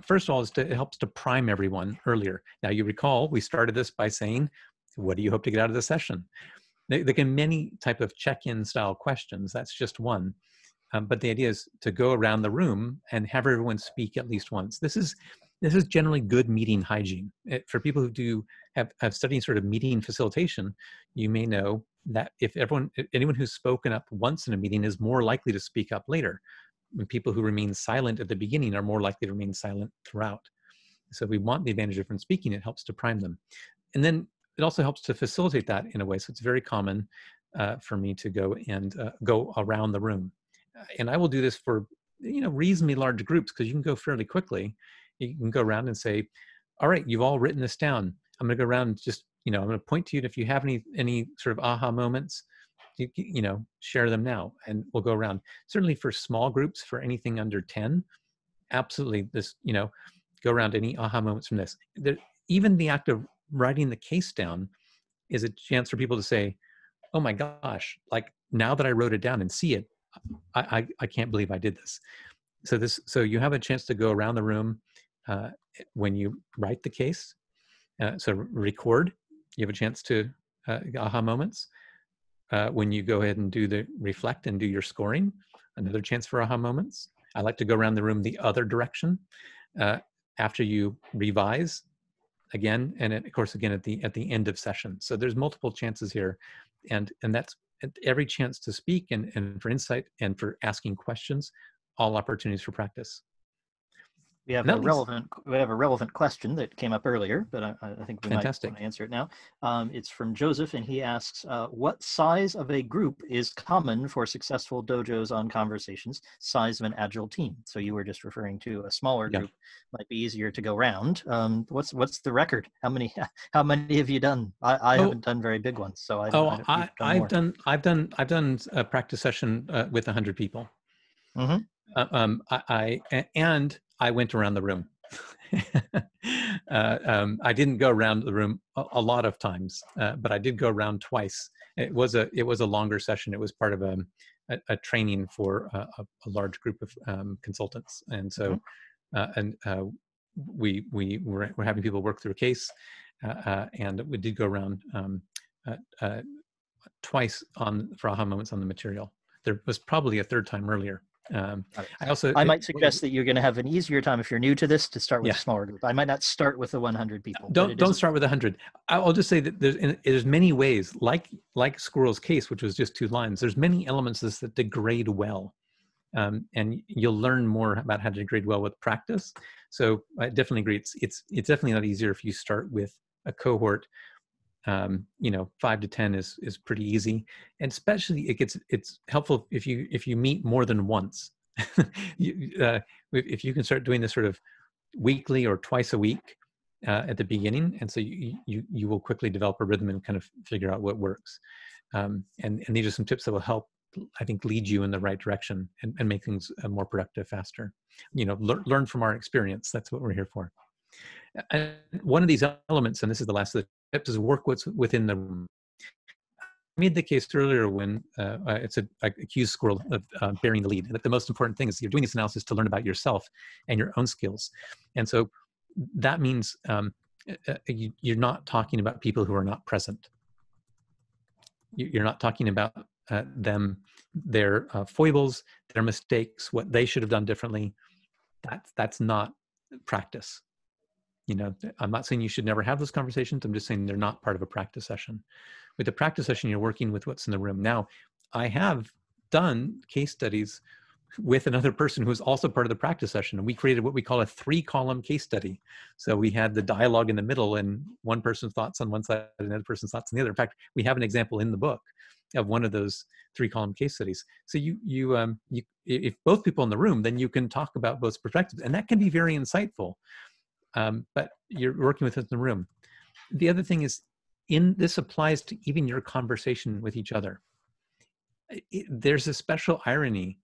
First of all, it helps to prime everyone earlier. Now, you recall, we started this by saying, what do you hope to get out of the session? There can many type of check-in style questions. That's just one. But the idea is to go around the room and have everyone speak at least once. This is generally good meeting hygiene. For people who have studied sort of meeting facilitation, you may know that if anyone who's spoken up once in a meeting is more likely to speak up later. And people who remain silent at the beginning are more likely to remain silent throughout. So we want the advantage of from speaking. It helps to prime them. And then it also helps to facilitate that in a way. So it's very common for me to go and go around the room. And I will do this for, you know, reasonably large groups, because you can go fairly quickly. You can go around and say, all right, you've all written this down. I'm going to go around and just, you know, I'm going to point to you. And if you have any sort of aha moments, you know, share them now, and we'll go around. Certainly for small groups, for anything under 10, absolutely this, you know, go around any aha moments from this. Even the act of writing the case down is a chance for people to say, oh my gosh, like now that I wrote it down and see it, I can't believe I did this. So you have a chance to go around the room when you write the case. So record, you have a chance to aha moments. When you go ahead and do the reflect and do your scoring, another chance for aha moments. I like to go around the room the other direction after you revise again, and of course again at the end of session. So there's multiple chances here, and that's every chance to speak and for insight and for asking questions, all opportunities for practice. We have a relevant question that came up earlier, but I think we might want to answer it now. It's from Joseph, and he asks, what size of a group is common for successful dojos on conversations? Size of an agile team. So you were just referring to a smaller group. Might be easier to go round. What's the record? How many have you done? I haven't done very big ones, so I've done a practice session with 100 people. Mm-hmm. I went around the room. I didn't go around the room a lot of times, but I did go around twice. It was a longer session. It was part of a training for a large group of consultants, and so we were having people work through a case, and we did go around twice for aha moments on the material. There was probably a third time earlier. I might suggest that you're going to have an easier time if you're new to this to start with a smaller group. I might not start with the 100 people. Don't start with 100. I'll just say that there's many ways, like Squirrel's case, which was just 2 lines. There's many elements of this that degrade well, and you'll learn more about how to degrade well with practice. So I definitely agree. It's definitely not easier if you start with a cohort. 5 to 10 is pretty easy, and especially it's helpful if you meet more than once. If you can start doing this sort of weekly or twice a week at the beginning, and so you will quickly develop a rhythm and kind of figure out what works. And these are some tips that will help, I think, lead you in the right direction and make things more productive faster. You know, learn from our experience. That's what we're here for. And one of these elements, and this is the last of the tips, is work what's within the room. I made the case earlier when I accused Squirrel of bearing the lead. That the most important thing is you're doing this analysis to learn about yourself and your own skills. And so that means you're not talking about people who are not present. You're not talking about them, their foibles, their mistakes, what they should have done differently. That's not practice. You know, I'm not saying you should never have those conversations. I'm just saying they're not part of a practice session. With the practice session, you're working with what's in the room. Now, I have done case studies with another person who was also part of the practice session, and we created what we call a 3-column case study. So we had the dialogue in the middle, and one person's thoughts on one side and another person's thoughts on the other. In fact, we have an example in the book of one of those 3-column case studies. So you if both people in the room, then you can talk about both perspectives, and that can be very insightful. but you're working with us in the room. The other thing is, this applies to even your conversation with each other. There's a special irony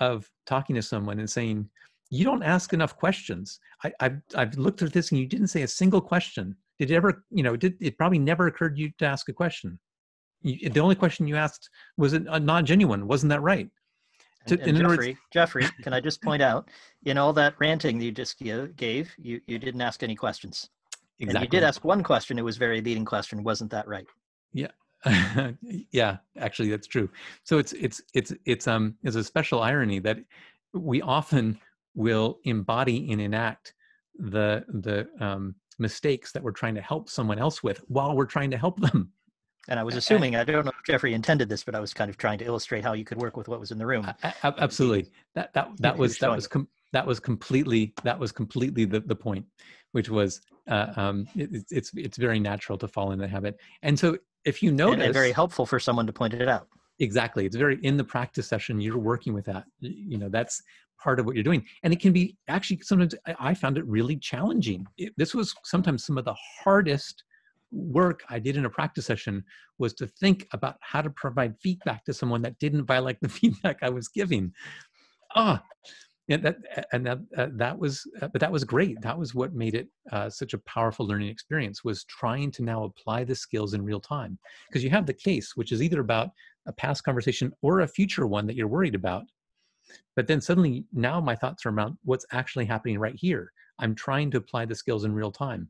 of talking to someone and saying, you don't ask enough questions. I've looked at this and you didn't say a single question. Did it ever, you know, it probably never occurred to you to ask a question. The only question you asked was not genuine. Wasn't that right? Jeffrey, can I just point out, in all that ranting that you just gave, you didn't ask any questions. Exactly. And you did ask one question. It was a very leading question. Wasn't that right? Yeah. Yeah, actually that's true. So it's a special irony that we often will embody and enact the mistakes that we're trying to help someone else with while we're trying to help them. And I was assuming, I don't know if Jeffrey intended this, but I was kind of trying to illustrate how you could work with what was in the room. Absolutely. That was completely the point, which was it's very natural to fall in that habit. And so if you notice, and very helpful for someone to point it out. Exactly. It's very, in the practice session, you're working with that, you know, that's part of what you're doing. And it can be actually sometimes I found it really challenging. This was sometimes some of the hardest work I did in a practice session, was to think about how to provide feedback to someone that didn't violate the feedback I was giving. But that was great. That was what made it such a powerful learning experience, was trying to now apply the skills in real time. Because you have the case, which is either about a past conversation or a future one that you're worried about. But then suddenly now my thoughts are around what's actually happening right here. I'm trying to apply the skills in real time.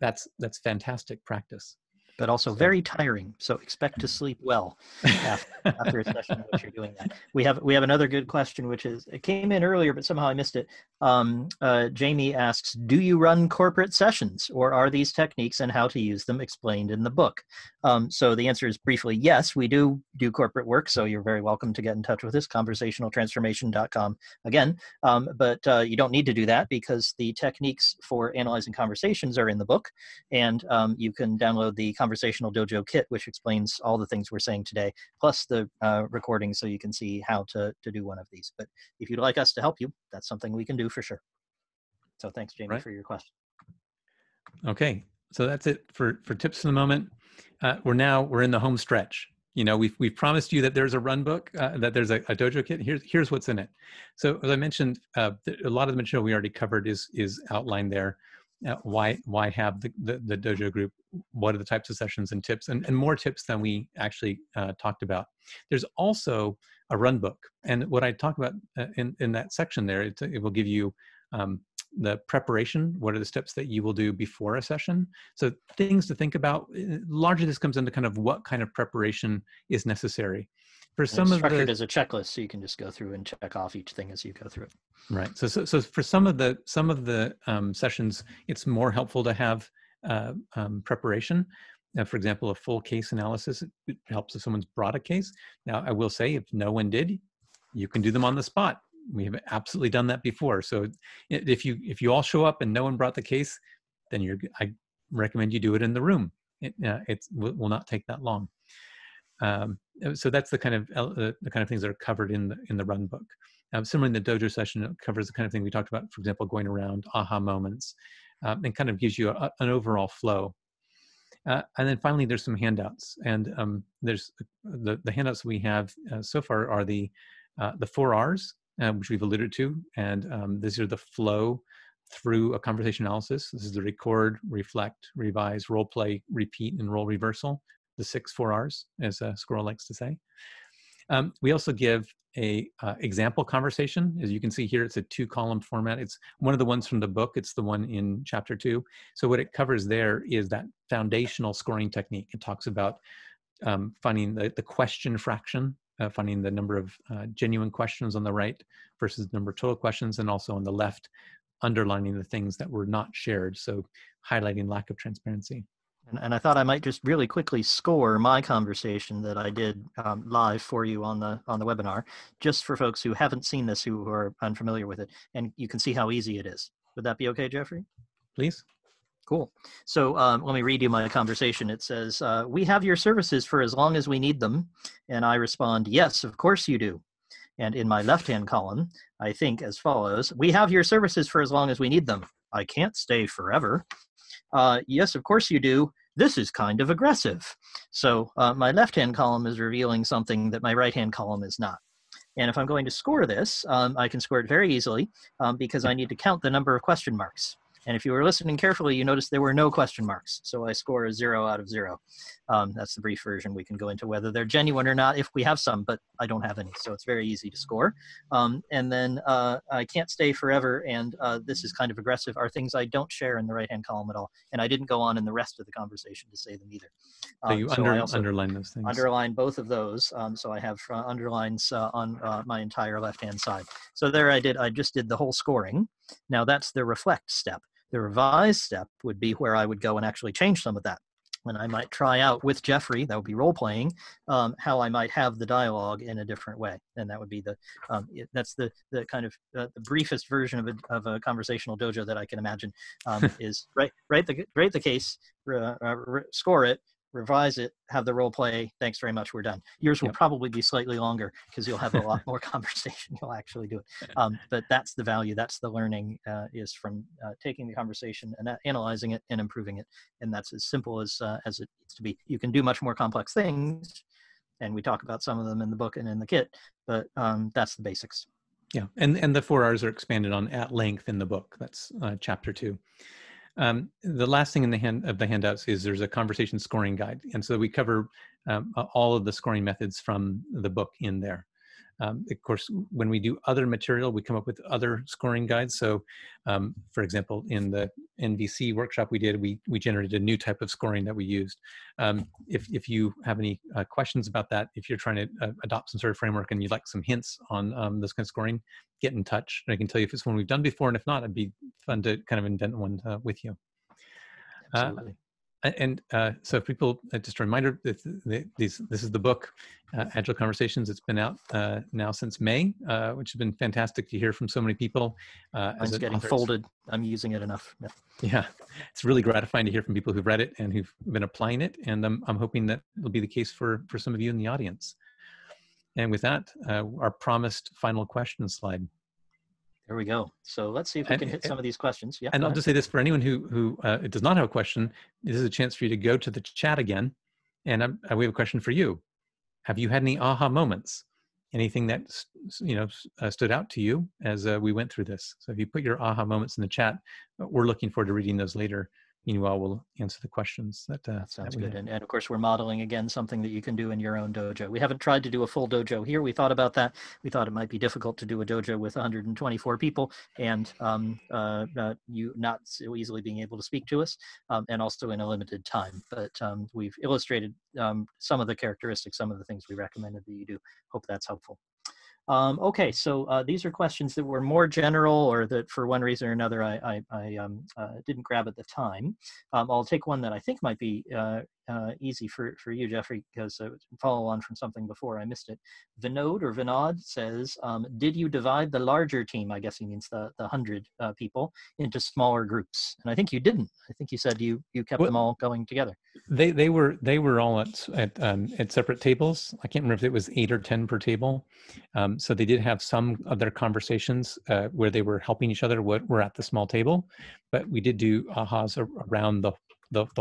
That's fantastic practice. But also very tiring. So expect to sleep well after a session in which you're doing that. We have another good question, which is, it came in earlier, but somehow I missed it. Jamie asks, do you run corporate sessions, or are these techniques and how to use them explained in the book? So the answer is briefly, yes, we do corporate work. So you're very welcome to get in touch with us, conversationaltransformation.com again. But you don't need to do that, because the techniques for analyzing conversations are in the book, and you can download the Conversational Dojo kit, which explains all the things we're saying today, plus the recording, so you can see how to do one of these. But if you'd like us to help you, that's something we can do for sure. So thanks, Jamie, for your question. Okay, so that's it for tips for the moment. We're in the home stretch. You know, we've promised you that there's a run book, that there's a dojo kit. Here's what's in it. So as I mentioned, a lot of the material we already covered is outlined there. Why have the dojo group? What are the types of sessions and tips, and more tips than we actually talked about? There's also a run book, and what I talk about in that section there, it will give you the preparation. What are the steps that you will do before a session? So things to think about. Largely, this comes into what kind of preparation is necessary. For some of structured as a checklist, so you can just go through and check off each thing as you go through it. Right. So for some of the sessions, it's more helpful to have preparation. For example, a full case analysis, it helps if someone's brought a case. Now, I will say, if no one did, you can do them on the spot. We have absolutely done that before. So if you all show up and no one brought the case, then I recommend you do it in the room. It will not take that long. So that's the kind of things that are covered in the run book. Similarly, in the dojo session, it covers the kind of thing we talked about. For example, going around aha moments, and kind of gives you an overall flow. And then finally, there's some handouts, and there's the handouts we have so far are the 4 R's, which we've alluded to, and these are the flow through a conversation analysis. This is the record, reflect, revise, role play, repeat, and role reversal. The 6 4 R's, as Squirrel likes to say. We also give a example conversation. As you can see here, it's a 2-column format. It's one of the ones from the book. It's the one in chapter 2. So what it covers there is that foundational scoring technique. It talks about finding the question fraction, finding the number of genuine questions on the right versus the number of total questions, and also on the left, underlining the things that were not shared. So highlighting lack of transparency. And I thought I might just really quickly score my conversation that I did live for you on the webinar, just for folks who haven't seen this, who are unfamiliar with it, and you can see how easy it is. Would that be okay, Jeffrey? Please. Cool. So let me read you my conversation. It says, we have your services for as long as we need them. And I respond, yes, of course you do. And in my left-hand column, I think as follows, we have your services for as long as we need them. I can't stay forever. Yes, of course you do. This is kind of aggressive. So my left-hand column is revealing something that my right-hand column is not. And if I'm going to score this, I can score it very easily because I need to count the number of question marks. And if you were listening carefully, you noticed there were no question marks. So I score a 0 out of 0. That's the brief version. We can go into whether they're genuine or not if we have some, but I don't have any. So it's very easy to score. And then I can't stay forever. And this is kind of aggressive are things I don't share in the right-hand column at all. And I didn't go on in the rest of the conversation to say them either. So I underline those things. Underline both of those. So I have underlines on my entire left-hand side. So there I just did the whole scoring. Now that's the reflect step. The revise step would be where I would go and actually change some of that. And I might try out with Jeffrey, that would be role-playing, how I might have the dialogue in a different way. And that would be the, that's the kind of the briefest version of a conversational dojo that I can imagine is write the case, score it, revise it, have the role play, thanks very much, we're done. Yours will probably be slightly longer because you'll have a lot more conversation, you'll actually do it. But that's the value, that's the learning is from taking the conversation and analyzing it and improving it. And that's as simple as it needs to be. You can do much more complex things, and we talk about some of them in the book and in the kit, but that's the basics. Yeah, and the 4 R's are expanded on at length in the book. That's chapter 2. The last thing in the handouts is there's a conversation scoring guide. And so we cover all of the scoring methods from the book in there. Of course, when we do other material, we come up with other scoring guides. So for example, in the NVC workshop we did, we generated a new type of scoring that we used. If you have any questions about that, if you're trying to adopt some sort of framework and you'd like some hints on this kind of scoring, get in touch. And I can tell you if it's one we've done before, and if not, it'd be fun to kind of invent one with you. Absolutely. And so if people, just a reminder, this is the book, Agile Conversations. It's been out now since May, which has been fantastic to hear from so many people. It's getting folded. I'm using it enough. Yeah. Yeah, it's really gratifying to hear from people who've read it and who've been applying it. And I'm hoping that it'll be the case for some of you in the audience. And with that, our promised final question slide. There we go. So let's see if we can hit some of these questions. Yeah, and I'll just say this for anyone who does not have a question, this is a chance for you to go to the chat again. And we have a question for you. Have you had any aha moments? Anything that stood out to you as we went through this? So if you put your aha moments in the chat, we're looking forward to reading those later. Meanwhile, we'll answer the questions. That sounds good. And of course, we're modeling again something that you can do in your own dojo. We haven't tried to do a full dojo here. We thought about that. We thought it might be difficult to do a dojo with 124 people and you not so easily being able to speak to us and also in a limited time. But we've illustrated some of the characteristics, some of the things we recommended that you do. Hope that's helpful. Okay, so these are questions that were more general or that for one reason or another I didn't grab at the time. I'll take one that I think might be easy for you, Jeffrey, because follow on from something before I missed it. Vinod or Vinod says, did you divide the larger team, I guess he means the 100 people, into smaller groups? And I think you didn't. I think you said you kept them all going together. They were all at separate tables. I can't remember if it was 8 or 10 per table. So they did have some of their conversations where they were helping each other were at the small table, but we did do ahas around the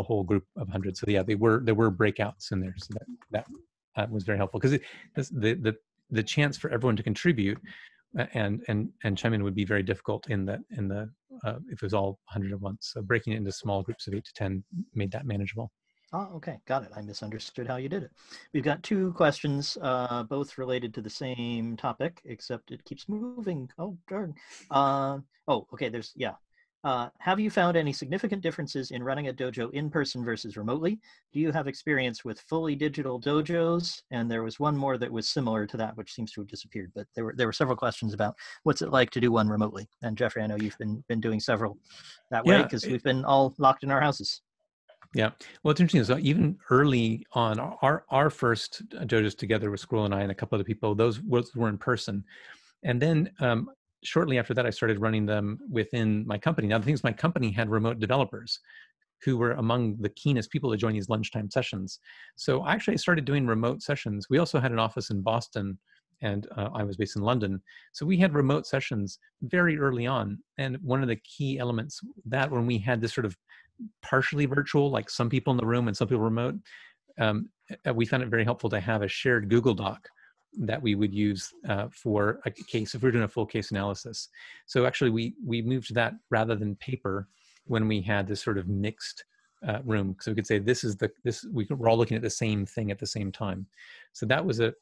whole group of 100. So yeah, there were breakouts in there. So that was very helpful because the chance for everyone to contribute and chime in would be very difficult in the if it was all 100 at once. So breaking it into small groups of 8 to 10 made that manageable. Oh, okay. Got it. I misunderstood how you did it. We've got 2 questions, both related to the same topic, except it keeps moving. Oh, darn. Okay. Have you found any significant differences in running a dojo in person versus remotely? Do you have experience with fully digital dojos? And there was one more that was similar to that, which seems to have disappeared, but there were several questions about what's it like to do one remotely. And Jeffrey, I know you've been doing several that way because we've been all locked in our houses. Yeah. Well, it's interesting. So even early on, our first dojos together with Squirrel and I and a couple other people, those were in person. And then shortly after that, I started running them within my company. Now, the thing is, my company had remote developers who were among the keenest people to join these lunchtime sessions. So actually, I started doing remote sessions. We also had an office in Boston and I was based in London. So we had remote sessions very early on. And one of the key elements that when we had this sort of partially virtual, like some people in the room and some people remote, we found it very helpful to have a shared Google Doc that we would use for a case, if we were doing a full case analysis. So actually we moved to that rather than paper when we had this sort of mixed room. So we could say, this is the, this, we're all looking at the same thing at the same time. So that was a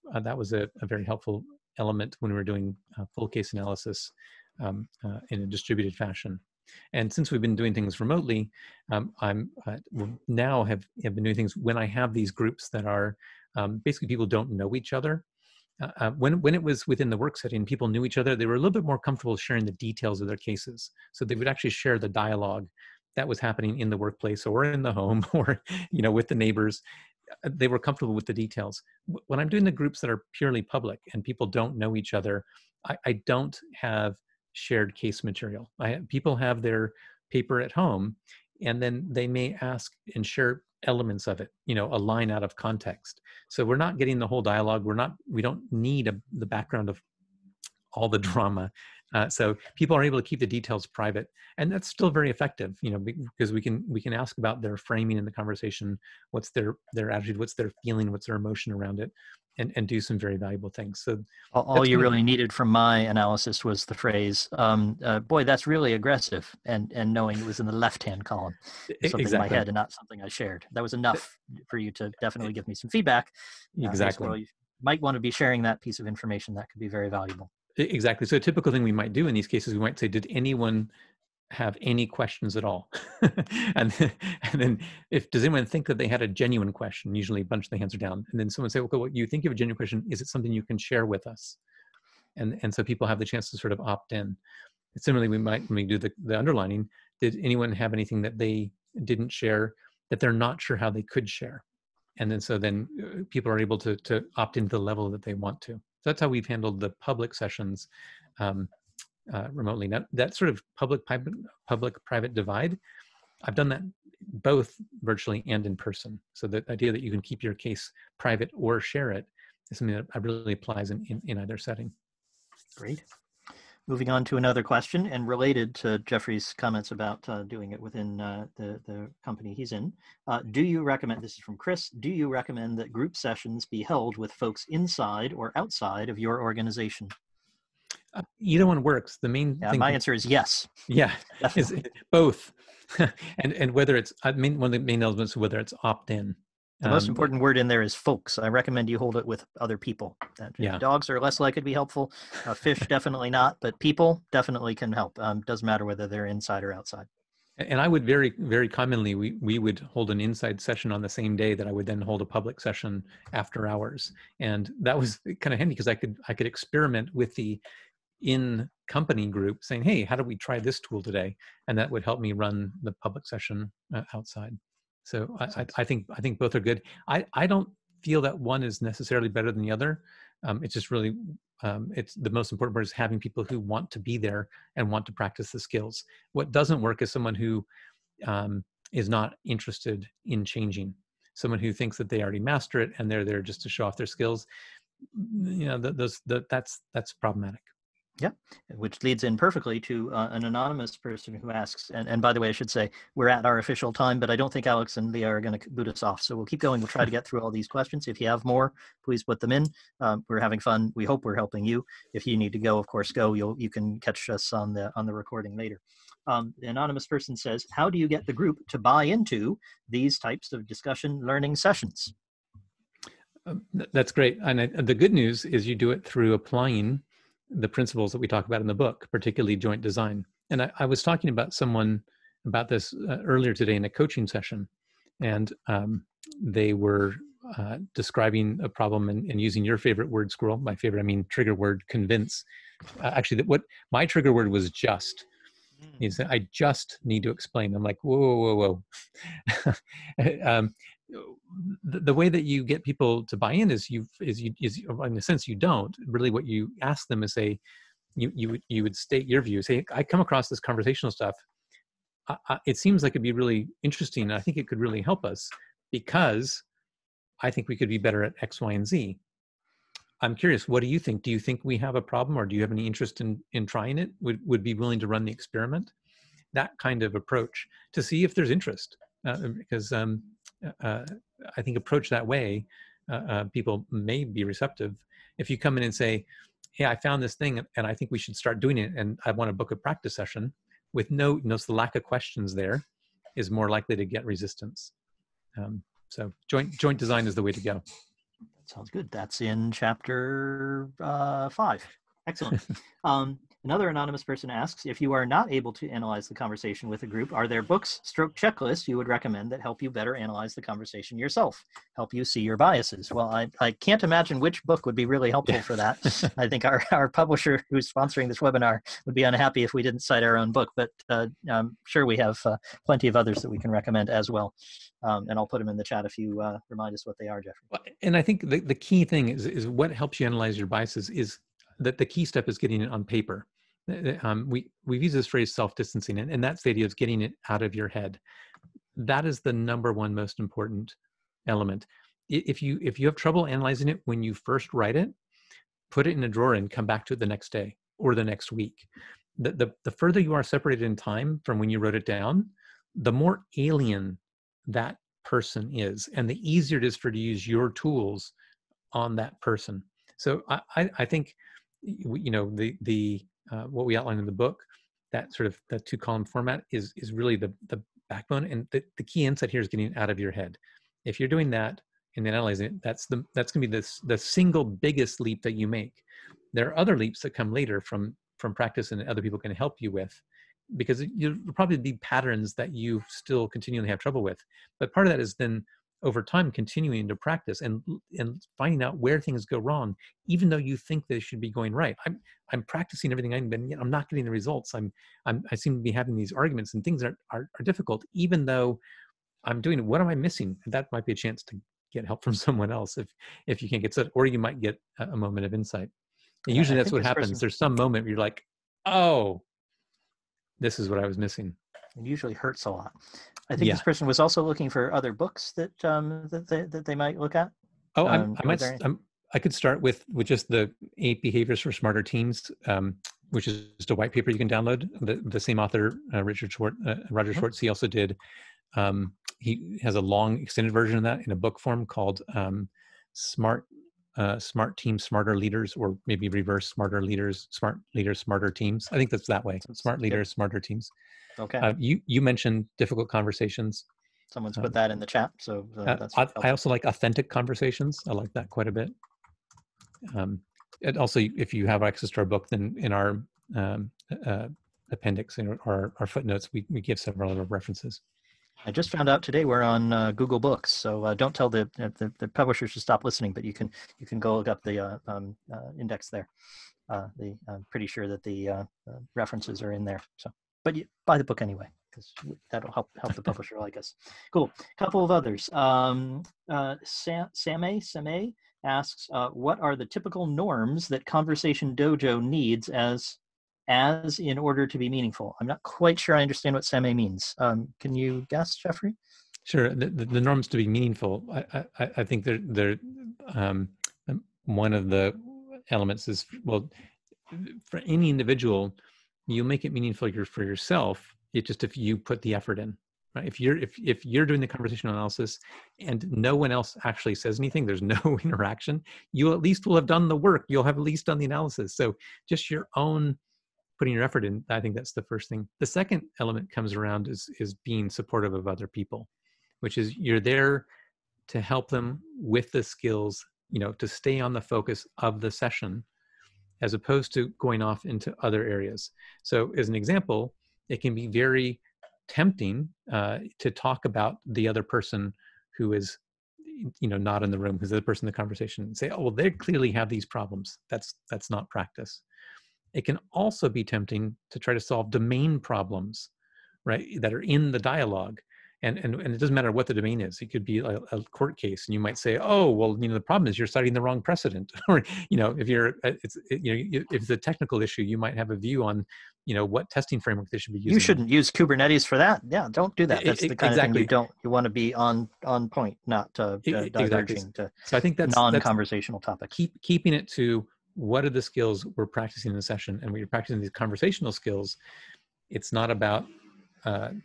very helpful element when we were doing full case analysis in a distributed fashion. And since we've been doing things remotely, I now have been doing things when I have these groups that are basically people don't know each other. When it was within the work setting, people knew each other, they were a little bit more comfortable sharing the details of their cases. So they would actually share the dialogue that was happening in the workplace or in the home or, you know, with the neighbors. They were comfortable with the details. When I'm doing the groups that are purely public and people don't know each other, I don't have shared case material. People have their paper at home, and then they may ask and share elements of it, you know, a line out of context. So we're not getting the whole dialogue. We're not, we don't need the background of all the drama. So people are able to keep the details private, and that's still very effective, you know, because we can ask about their framing in the conversation, what's their attitude, what's their feeling, what's their emotion around it, and do some very valuable things. So all you really needed from my analysis was the phrase, boy, that's really aggressive, and knowing it was in the left-hand column, something exactly. In my head and not something I shared. That was enough for you to definitely give me some feedback. Exactly. You might want to be sharing that piece of information. That could be very valuable. Exactly. So a typical thing we might do in these cases, we might say, did anyone have any questions at all? and then does anyone think that they had a genuine question? Usually a bunch of the hands are down. And then someone say, okay, well, you think you have a genuine question. Is it something you can share with us? And so people have the chance to sort of opt in. And similarly, we might, when we do the underlining, did anyone have anything that they didn't share that they're not sure how they could share? And then so then people are able to opt into the level that they want to. That's how we've handled the public sessions remotely. Now, that sort of public-private divide, I've done that both virtually and in person. So the idea that you can keep your case private or share it is something that really applies in either setting. Great. Moving on to another question, and related to Jeffrey's comments about doing it within the company he's in. Do you recommend, this is from Chris, do you recommend that group sessions be held with folks inside or outside of your organization? Either one works. The main thing. My answer is yes. Yeah, is both. and whether it's, I mean, one of the main elements is whether it's opt-in. The most important word in there is folks. I recommend you hold it with other people. Yeah. Dogs are less likely to be helpful. Fish, definitely not. But people definitely can help. Doesn't matter whether they're inside or outside. And I would very, very commonly, we would hold an inside session on the same day that I would then hold a public session after hours. And that was kind of handy because I could experiment with the in-company group saying, hey, how do we try this tool today? And that would help me run the public session outside. So I think both are good. I don't feel that one is necessarily better than the other. It's just really, it's the most important part is having people who want to be there and want to practice the skills. What doesn't work is someone who is not interested in changing. Someone who thinks that they already master it and they're there just to show off their skills. You know, that's problematic. Yeah, which leads in perfectly to an anonymous person who asks, and by the way, I should say, we're at our official time, but I don't think Alex and Leah are going to boot us off. So we'll keep going. We'll try to get through all these questions. If you have more, please put them in. We're having fun. We hope we're helping you. If you need to go, of course, go. You can catch us on the recording later. The anonymous person says, how do you get the group to buy into these types of discussion learning sessions? That's great. And the good news is you do it through applying the principles that we talk about in the book, particularly joint design. And I was talking about someone about this earlier today in a coaching session, and they were describing a problem and using your favorite word, Squirrel. My favorite, I mean, trigger word, convince. Actually, what my trigger word was just. He said, I just need to explain. I'm like, whoa. The way that you get people to buy in is in a sense you don't. Really what you ask them is say, you would state your view. Say, I come across this conversational stuff. It seems like it'd be really interesting. I think it could really help us because I think we could be better at X, Y, and Z. I'm curious, what do you think? Do you think we have a problem, or do you have any interest in trying it? Would be willing to run the experiment? That kind of approach to see if there's interest, because I think approach that way, people may be receptive. If you come in and say, hey, I found this thing and I think we should start doing it, and I want to book a practice session, with the lack of questions there is more likely to get resistance. So joint design is the way to go. That sounds good. That's in chapter 5. Excellent. Another anonymous person asks, if you are not able to analyze the conversation with a group, are there books / checklists you would recommend that help you better analyze the conversation yourself, help you see your biases? Well, I can't imagine which book would be really helpful for that. I think our publisher who's sponsoring this webinar would be unhappy if we didn't cite our own book, but I'm sure we have plenty of others that we can recommend as well. And I'll put them in the chat if you remind us what they are, Jeffrey. And I think the key thing is what helps you analyze your biases is that the key step is getting it on paper. We've used this phrase self-distancing, and that's the idea of getting it out of your head. That is the #1 most important element. If you have trouble analyzing it when you first write it, put it in a drawer and come back to it the next day or the next week. The further you are separated in time from when you wrote it down, the more alien that person is, and the easier it is for you to use your tools on that person. So I think, you know, what we outlined in the book, that sort of that 2-column format is really the backbone, and the key insight here is getting it out of your head. If you're doing that and analyzing it, that's going to be the single biggest leap that you make. There are other leaps that come later from practice and other people can help you with, because you'll probably be patterns that you still continually have trouble with. But part of that is then over time continuing to practice and finding out where things go wrong, even though you think they should be going right. I'm practicing everything, I'm not getting the results. I seem to be having these arguments and things are difficult, even though I'm doing it. What am I missing? That might be a chance to get help from someone else if you can't get set, or you might get a moment of insight. And usually that's what happens. There's some moment where you're like, oh, this is what I was missing. It usually hurts a lot. I think this person was also looking for other books that that they might look at. Oh, I could start with just the 8 Behaviors for Smarter Teams, which is just a white paper you can download. The same author, Roger Schwarz, he also did. He has a long extended version of that in a book form called Smart Teams, Smarter Leaders, or maybe reverse Smart Leaders, Smarter Teams. I think that's that way. Smart Leaders, Smarter Teams. Okay. You mentioned Difficult Conversations. Someone's put that in the chat, so that's I also like Authentic Conversations. I like that quite a bit. And also, if you have access to our book, then in our appendix, in our footnotes, we give several little references. I just found out today we're on Google Books, so don't tell the publishers to stop listening, but you can go look up the index there. I'm pretty sure that the references are in there. So, but you buy the book anyway, because that'll help the publisher, I guess. Cool. A couple of others. Samay asks, what are the typical norms that Conversation Dojo needs as in order to be meaningful? I'm not quite sure I understand what Samay means. Can you guess, Jeffrey? Sure. The norms to be meaningful, I think they're one of the elements is, well, for any individual, you make it meaningful for yourself. It's just if you put the effort in, right? If you're doing the conversational analysis and no one else actually says anything, there's no interaction, you at least will have done the work. You'll have at least done the analysis. So just your own putting your effort in, I think that's the first thing. The second element comes around is being supportive of other people, which is you're there to help them with the skills, you know, to stay on the focus of the session, as opposed to going off into other areas. So as an example, it can be very tempting to talk about the other person who is, you know, not in the room, who's the other person in the conversation, and say, oh, well, they clearly have these problems. That's not practice. It can also be tempting to try to solve domain problems, right, that are in the dialogue. And it doesn't matter what the domain is. It could be a court case, and you might say, oh, well, you know, the problem is you're citing the wrong precedent, or, you know, if you're, if it's a technical issue, you might have a view on, you know, what testing framework they should be using. You shouldn't use Kubernetes for that. Yeah, don't do that. That's the kind of thing you don't. You want to be on point, not diverging to so I think that's non-conversational topics. Keeping it to what are the skills we're practicing in the session, and when you're practicing these conversational skills, it's not about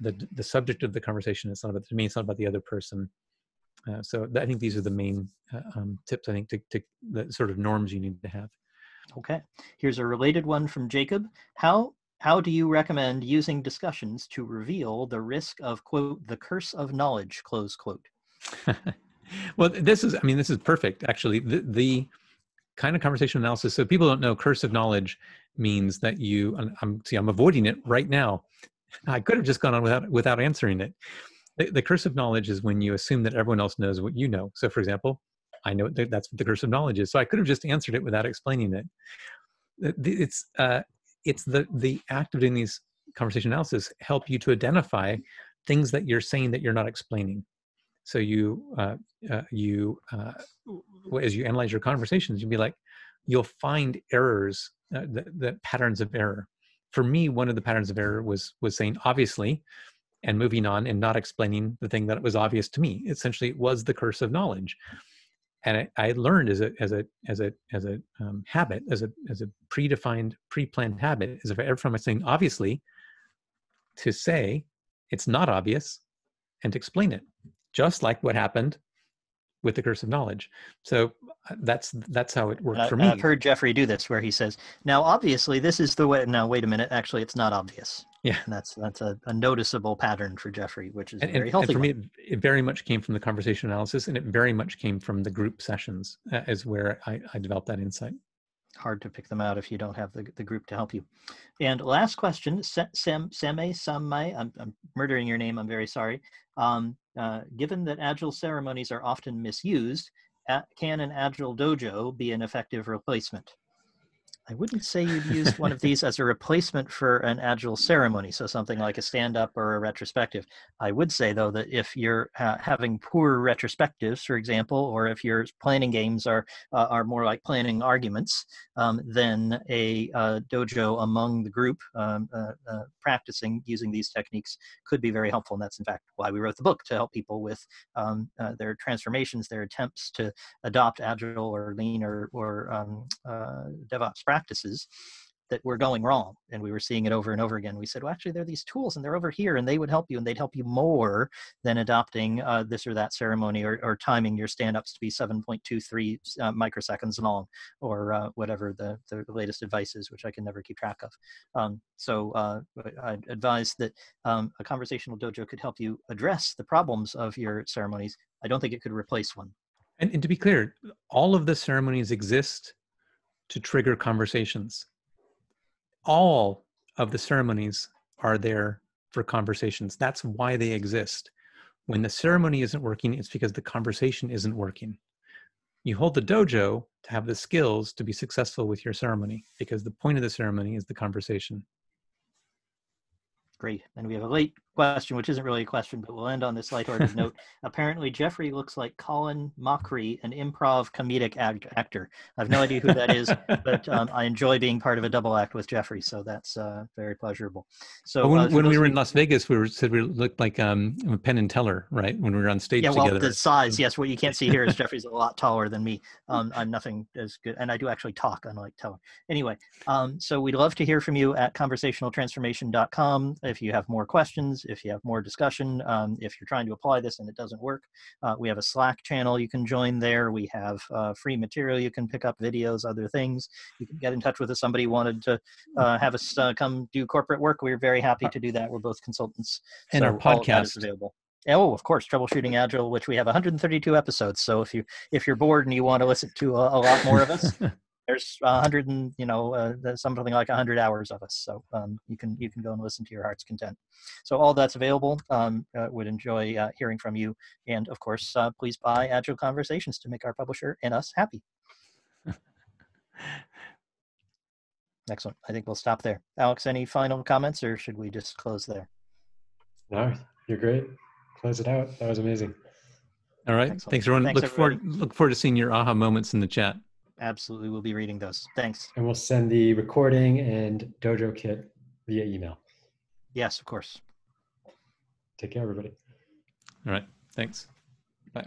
the subject of the conversation. It's not about the domain. It's not about the other person. So I think these are the main tips, I think, to the sort of norms you need to have. Okay. Here's a related one from Jacob. How do you recommend using discussions to reveal the risk of, quote, the curse of knowledge, close quote? Well, this is, I mean, this is perfect, actually. The kind of conversational analysis. So people don't know curse of knowledge means that you, I'm avoiding it right now. I could have just gone on without answering it. The curse of knowledge is when you assume that everyone else knows what you know. So for example, I know that's what the curse of knowledge is. So I could have just answered it without explaining it. It's the act of doing these conversation analysis help you to identify things that you're saying that you're not explaining. So as you analyze your conversations, you'll find errors, the patterns of error. For me, one of the patterns of error was saying obviously and moving on and not explaining the thing that was obvious to me. Essentially, it was the curse of knowledge. And I learned as a habit, as a predefined, pre-planned habit, is if I ever find myself saying obviously, to say it's not obvious and to explain it, just like what happened with the curse of knowledge. So that's how it worked for me. I've heard Jeffrey do this, where he says, now obviously this is the way, now wait a minute, actually it's not obvious. Yeah. And that's a noticeable pattern for Jeffrey, which is very healthy. And for me, it very much came from the conversation analysis, and it very much came from the group sessions is where I developed that insight. Hard to pick them out if you don't have the group to help you. And last question, Samay, I'm murdering your name, I'm very sorry. Given that Agile ceremonies are often misused, can an Agile dojo be an effective replacement? I wouldn't say you'd use one of these as a replacement for an Agile ceremony, so something like a stand-up or a retrospective. I would say, though, that if you're having poor retrospectives, for example, or if your planning games are more like planning arguments, then a dojo among the group practicing using these techniques could be very helpful. And that's, in fact, why we wrote the book, to help people with their transformations, their attempts to adopt Agile or Lean or DevOps practices that were going wrong, and we were seeing it over and over again. We said, well, actually, there are these tools, and they're over here, and they would help you, and they'd help you more than adopting this or that ceremony, or timing your stand-ups to be 7.23 microseconds long, or whatever the latest advice is, which I can never keep track of. So I'd advise that a conversational dojo could help you address the problems of your ceremonies. I don't think it could replace one. And to be clear, all of the ceremonies exist to trigger conversations. All of the ceremonies are there for conversations. That's why they exist. When the ceremony isn't working, it's because the conversation isn't working. You hold the dojo to have the skills to be successful with your ceremony, because the point of the ceremony is the conversation. Great. And we have a late question, which isn't really a question, but we'll end on this lighthearted note. Apparently, Jeffrey looks like Colin Mochrie, an improv comedic actor. I have no idea who that is, but I enjoy being part of a double act with Jeffrey, so that's very pleasurable. So when we were in Las Vegas, we looked like Penn and Teller, right? When we were on stage together. Yeah, well, the size, yes. What you can't see here is Jeffrey's a lot taller than me. I'm nothing as good, and I do actually talk, unlike Teller. Anyway, so we'd love to hear from you at conversationaltransformation.com. If you have more questions, if you have more discussion, if you're trying to apply this and it doesn't work, we have a Slack channel you can join there. We have free material you can pick up, videos, other things. You can get in touch with us. Somebody wanted to have us come do corporate work. We're very happy to do that. We're both consultants. And so our podcast is available. Oh, of course, Troubleshooting Agile, which we have 132 episodes. So if you're bored and you want to listen to a lot more of us, there's 100 and, you know, something like 100 hours of us. So you can go and listen to your heart's content. So all that's available. Would enjoy hearing from you. And of course, please buy Agile Conversations to make our publisher and us happy. Excellent. I think we'll stop there. Alex, any final comments, or should we just close there? No, you're great. close it out. That was amazing. All right. Thanks everyone. Thanks, look forward to seeing your aha moments in the chat. Absolutely. We'll be reading those. Thanks. And we'll send the recording and dojo kit via email. Yes, of course. Take care, everybody. All right. Thanks. Bye.